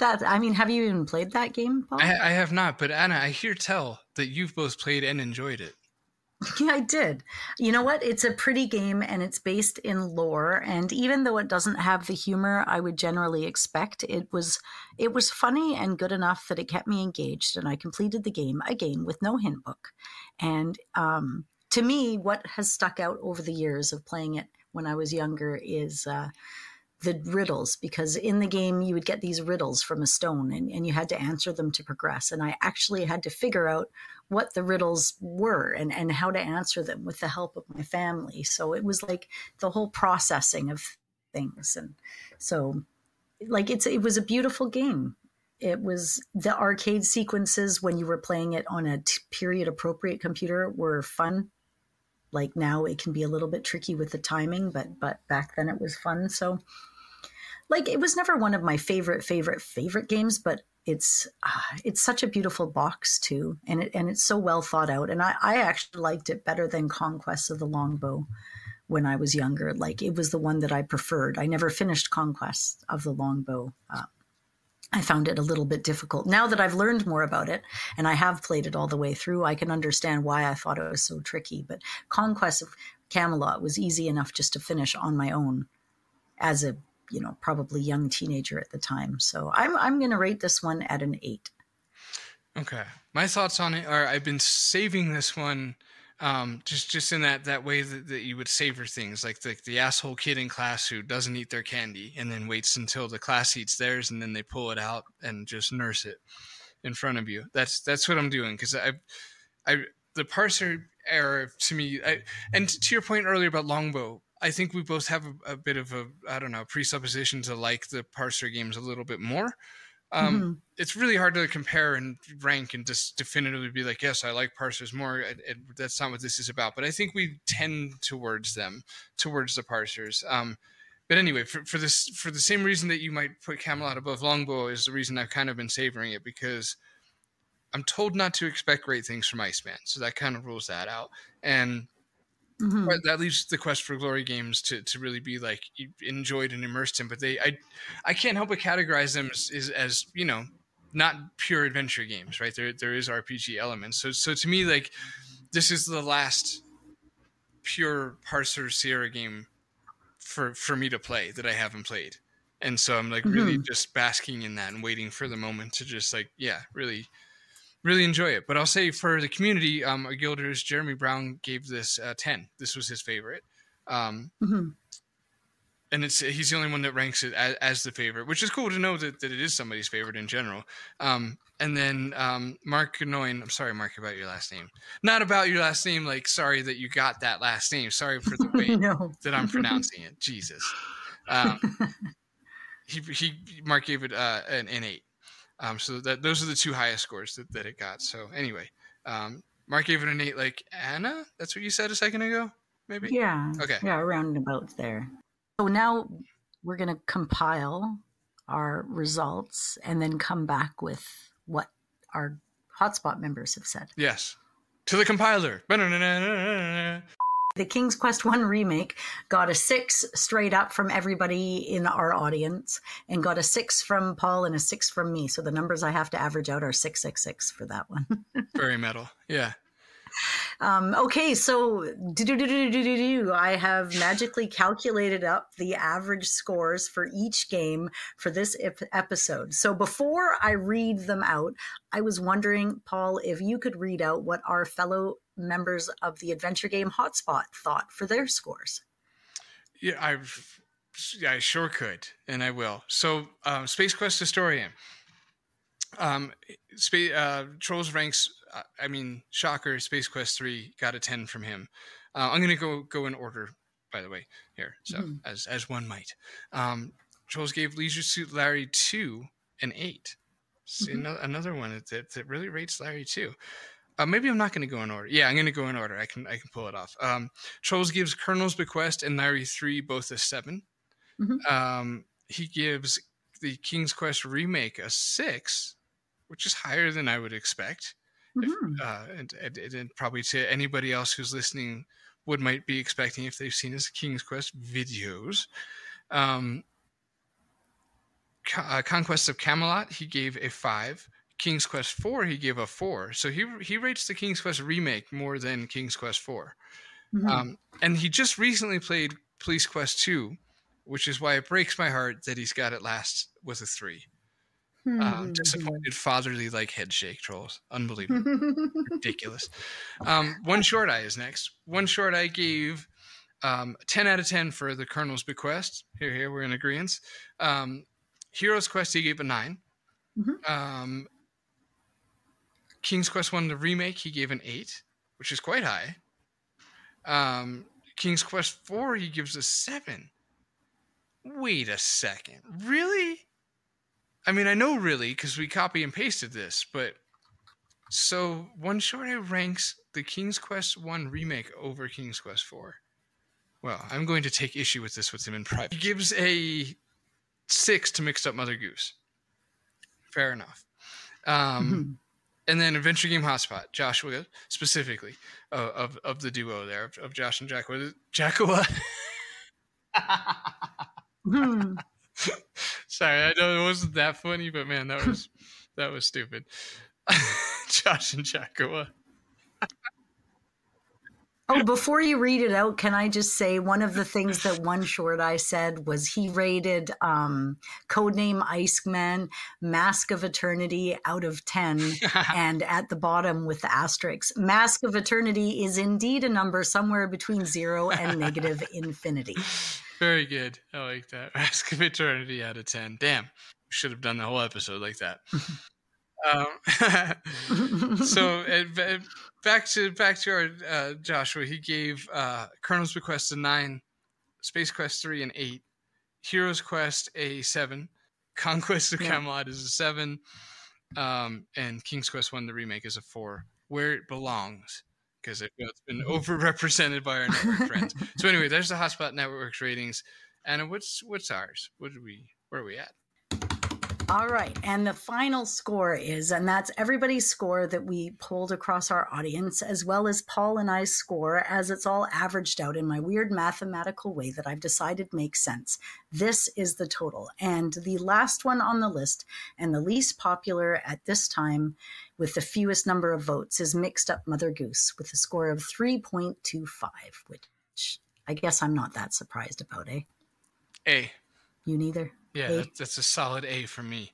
Have you even played that game, Paul? I have not, but Anna, I hear tell that you've both played and enjoyed it. Yeah, I did. You know what? It's a pretty game, and it's based in lore. And even though it doesn't have the humor I would generally expect, it was funny and good enough that it kept me engaged, and I completed the game again with no hint book. And to me, what has stuck out over the years of playing it when I was younger is the riddles, because in the game you would get these riddles from a stone and you had to answer them to progress. And I actually had to figure out what the riddles were and how to answer them with the help of my family. So it was like the whole processing of things. And so like it was a beautiful game. It was the arcade sequences when you were playing it on a period appropriate computer were fun. Like now it can be a little bit tricky with the timing, but back then it was fun. So like, it was never one of my favorite games, but it's such a beautiful box too. And it's so well thought out. And I actually liked it better than Conquest of the Longbow when I was younger. Like it was the one that I preferred. I never finished Conquest of the Longbow. I found it a little bit difficult. Now that I've learned more about it and I have played it all the way through, I can understand why I thought it was so tricky. But Conquest of Camelot was easy enough just to finish on my own as a, probably young teenager at the time. So I'm going to rate this one at an 8. Okay. My thoughts on it are I've been saving this one just in that way that you would savor things, like the asshole kid in class who doesn't eat their candy and then waits until the class eats theirs and then they pull it out and just nurse it in front of you. That's what I'm doing, because the parser error to me, and to your point earlier about Longbow, I think we both have a bit of a, I don't know, presupposition to like the parser games a little bit more. It's really hard to compare and rank and just definitively be like, yes, I like parsers more. That's not what this is about. But I think we tend towards them, towards the parsers. But anyway, for the same reason that you might put Camelot above Longbow is the reason I've kind of been savoring it, because I'm told not to expect great things from Iceman. So that kind of rules that out. And that leaves the Quest for Glory games to really be like enjoyed and immersed in, but I can't help but categorize them as not pure adventure games, right? There is RPG elements. So to me, like, this is the last pure parser Sierra game for me to play that I haven't played. And so I'm like really just basking in that and waiting for the moment to just like, yeah, really enjoy it. But I'll say for the community, our guilders, Jeremy Brown gave this 10. This was his favorite. And he's the only one that ranks it as the favorite, which is cool to know that it is somebody's favorite in general. And then Mark Ganoin, I'm sorry, Mark, about your last name. Not about your last name, like, sorry that you got that last name. Sorry for the way that I'm pronouncing it. Jesus. Mark gave it an 8. So that those are the two highest scores that it got. So anyway, Mark gave it an 8 like Anna? That's what you said a second ago, maybe? Yeah. Okay. Yeah, around about there. So now we're going to compile our results and then come back with what our Hotspot members have said. Yes. To the compiler. The King's Quest I remake got a 6 straight up from everybody in our audience and got a 6 from Paul and a 6 from me. So the numbers I have to average out are 666 for that one. Very metal. Yeah. Okay, so I have magically calculated up the average scores for each game for this episode. So before I read them out, I was wondering, Paul, if you could read out what our fellow members of the adventure game Hotspot thought for their scores. Yeah, I sure could, and I will. So Space Quest Historian. Trolls ranks, I mean, shocker, Space Quest III got a 10 from him. I'm going to go in order, by the way, here, so as one might. Trolls gave Leisure Suit Larry 2 an 8. See, another one that really rates Larry 2. Maybe I'm not going to go in order. Yeah, I'm going to go in order. I can pull it off. Trolls gives Colonel's Bequest and Larry 3 both a 7. He gives the King's Quest remake a 6, which is higher than I would expect. And probably to anybody else who's listening might be expecting if they've seen his King's Quest videos. Conquest of Camelot, he gave a 5. King's Quest IV, he gave a 4. So he rates the King's Quest remake more than King's Quest IV. And he just recently played Police Quest 2, which is why it breaks my heart that he's got it last with a 3. Disappointed fatherly like head shake, Trolls. Unbelievable. Ridiculous. One Short Eye is next. One Short Eye gave 10 out of 10 for the Colonel's Bequest. Here, we're in agreement. Hero's Quest, he gave a 9. King's Quest I, the remake, he gave an 8, which is quite high. King's Quest IV, he gives a 7. Wait a second. Really? I mean, I know really because we copy and pasted this, but so One Short Eye ranks the King's Quest I remake over King's Quest IV. Well, I'm going to take issue with this with him in private. He gives a 6 to Mixed Up Mother Goose. Fair enough. And then Adventure Game Hotspot, Joshua specifically, of the duo there, of Josh and Jackua. Sorry, I know it wasn't that funny, but man, that was stupid. Josh and Jackua. Oh, before you read it out, can I just say one of the things that One Short Eye said was he rated Codename Iceman, Mask of Eternity out of 10, and at the bottom with the asterisks, Mask of Eternity is indeed a number somewhere between 0 and negative infinity. Very good. I like that. Mask of Eternity out of 10. Damn. Should have done the whole episode like that. So back to our Joshua. He gave Colonel's Bequest a 9, Space Quest 3 an 8, Hero's Quest a 7, Conquest of Camelot is a 7, and King's Quest 1 the remake is a 4, where it belongs, because it's been overrepresented by our network friends. So anyway, there's the Hotspot Network's ratings. Anna, what's ours? Where are we at? All right, and the final score is, and that's everybody's score that we pulled across our audience, as well as Paul and I's score, as it's all averaged out in my weird mathematical way that I've decided makes sense. This is the total. And the last one on the list, and the least popular at this time, with the fewest number of votes, is Mixed Up Mother Goose, with a score of 3.25, which I guess I'm not that surprised about, eh? A. You neither? Yeah, that's a solid A for me.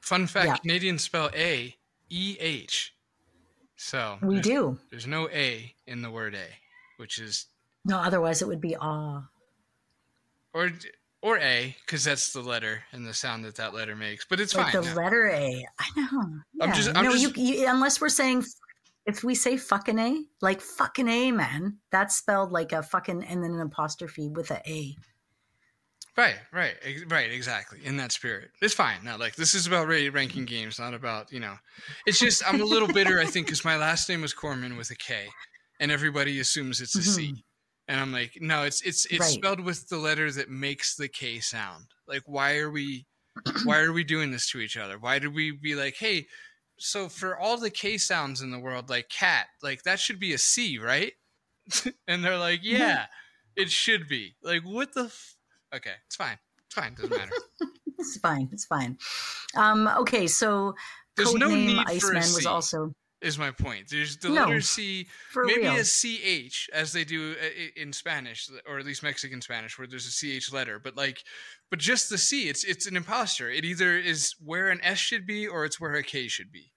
Fun fact, Canadians spell A, E-H. So we do. There's no A in the word A, which is... No, otherwise it would be ah. Or A, because that's the letter and the sound that letter makes. But it's like fine. The letter A. I know. Yeah. Unless we're saying... If we say fucking A, like fucking A, man, that's spelled like a fucking and then an apostrophe with an A. Right, exactly. In that spirit. It's fine. Now, like, this is about ranking games, not about, you know. It's just, I'm a little bitter, I think, because my last name was Corman with a K, and everybody assumes it's a C. And I'm like, no, it's right. Spelled with the letter that makes the K sound. Like, why are we doing this to each other? Why do we be like, hey, so for all the K sounds in the world, like cat, like that should be a C, right? And they're like, yeah, it should be. Like, what the okay, it's fine. It's fine. It doesn't matter. It's fine. Okay, so there's no need for Iceman a C, was also is my point. There's the letter C, maybe real. A CH, as they do in Spanish, or at least Mexican Spanish, where there's a CH letter. But just the C, it's an imposter. It either is where an S should be, or it's where a K should be.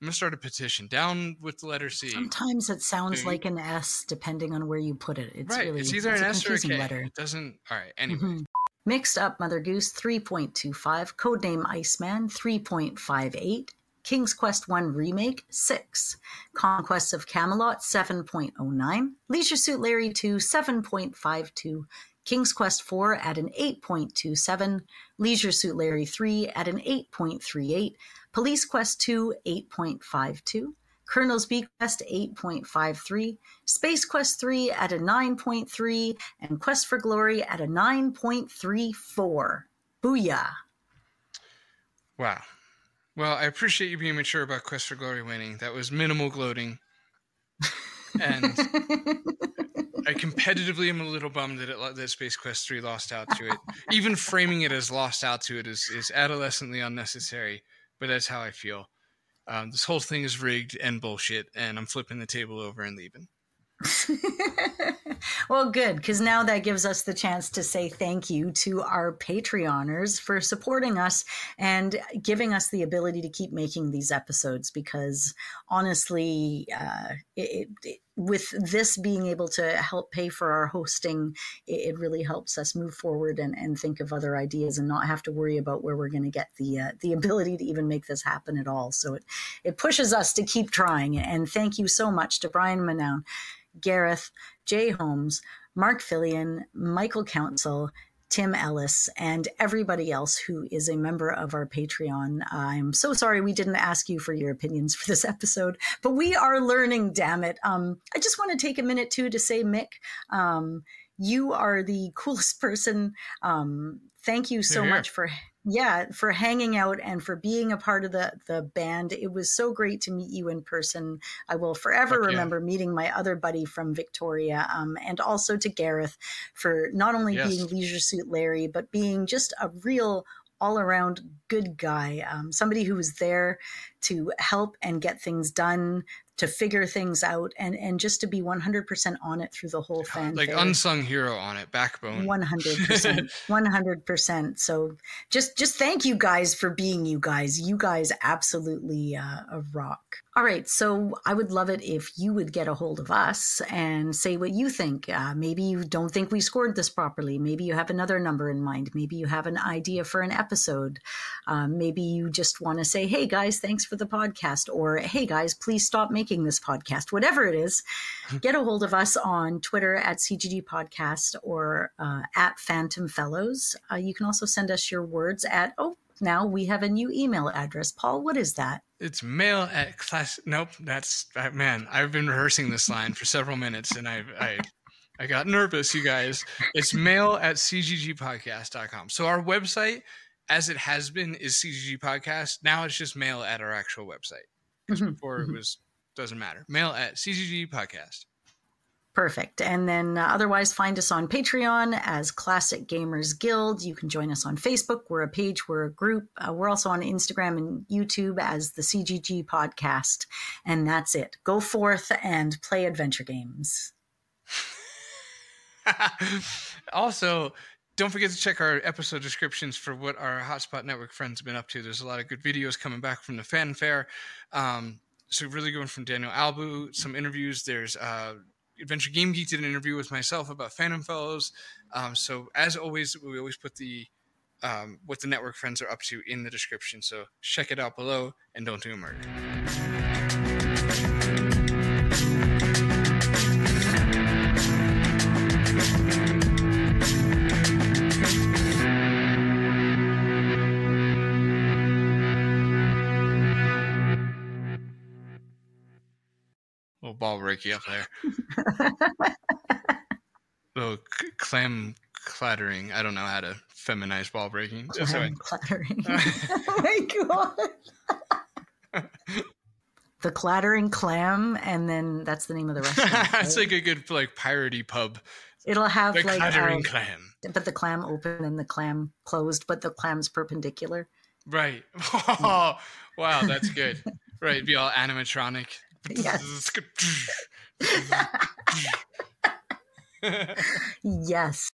I'm going to start a petition. Down with the letter C. Sometimes it sounds like an S, depending on where you put it. It's right. Really, it's either an S or a K. Letter. It doesn't... All right, anyway. Mm-hmm. Mixed Up Mother Goose, 3.25. Codename Iceman, 3.58. King's Quest I Remake, 6. Conquest of Camelot, 7.09. Leisure Suit Larry 2, 7.52. King's Quest IV at an 8.27, Leisure Suit Larry 3 at an 8.38, Police Quest 2 8.52, Colonel's Bequest 8.53, Space Quest 3 at a 9.3, and Quest for Glory at a 9.34. Booyah! Wow. Well, I appreciate you being mature about Quest for Glory winning. That was minimal gloating. And I competitively am a little bummed that Space Quest III lost out to it. Even framing it as lost out to it is adolescently unnecessary, but that's how I feel. This whole thing is rigged and bullshit, and I'm flipping the table over and leaving. Well, good, because now that gives us the chance to say thank you to our Patreoners for supporting us and giving us the ability to keep making these episodes, because honestly, with this being able to help pay for our hosting, it really helps us move forward and think of other ideas and not have to worry about where we're going to get the ability to even make this happen at all. So it pushes us to keep trying. And thank you so much to Brian Manown, Gareth, Jay Holmes, Mark Fillion, Michael Council, Tim Ellis, and everybody else who is a member of our Patreon. I'm so sorry we didn't ask you for your opinions for this episode, but we are learning, damn it. I just want to take a minute, too, to say, Mick, you are the coolest person. Thank you so much for hanging out and for being a part of the band. It was so great to meet you in person. I will forever remember meeting my other buddy from Victoria, and also to Gareth for not only being Leisure Suit Larry, but being just a real all-around good guy, somebody who was there to help and get things done, to figure things out, and just to be 100% on it through the whole fanfare. Like unsung hero on it, backbone. 100%, 100%. So just thank you guys for being you guys. You guys absolutely rock. All right, so I would love it if you would get a hold of us and say what you think. Maybe you don't think we scored this properly. Maybe you have another number in mind. Maybe you have an idea for an episode. Maybe you just want to say, hey, guys, thanks for the podcast. Or, hey, guys, please stop making this podcast. Whatever it is, get a hold of us on Twitter at CGG Podcast or at Phantom Fellows. You can also send us your words at, now we have a new email address. Paul, what is that? It's mail at class. Nope. That's man. I've been rehearsing this line for several minutes and I got nervous. You guys, it's mail at cggpodcast.com. So our website, as it has been, is CGG Podcast. Now it's just mail at our actual website. Before it was, doesn't matter. Mail at CGG Podcast. Perfect. And then otherwise find us on Patreon as Classic Gamers Guild. You can join us on Facebook. We're a page. We're a group. We're also on Instagram and YouTube as the CGG Podcast. And that's it. Go forth and play adventure games. Also, don't forget to check our episode descriptions for what our Hotspot Network friends have been up to. There's a lot of good videos coming back from the fanfare. So really going from Daniel Albu, some interviews. There's Adventure Game Geek did an interview with myself about Phantom Fellows. So as always, we always put the what the network friends are up to in the description. So check it out below and don't do murder. ball rake you up there. Little clam clattering. I don't know how to feminize ball breaking. Clam clattering. Oh my god. The Clattering Clam, and then that's the name of the restaurant. It's right? Like a good like piratey pub. It'll have the like Clattering Clam. But the clam open and the clam closed, but the clam's perpendicular. Right. Oh, wow, that's good. Right, it'd be all animatronic. Yes. Yes.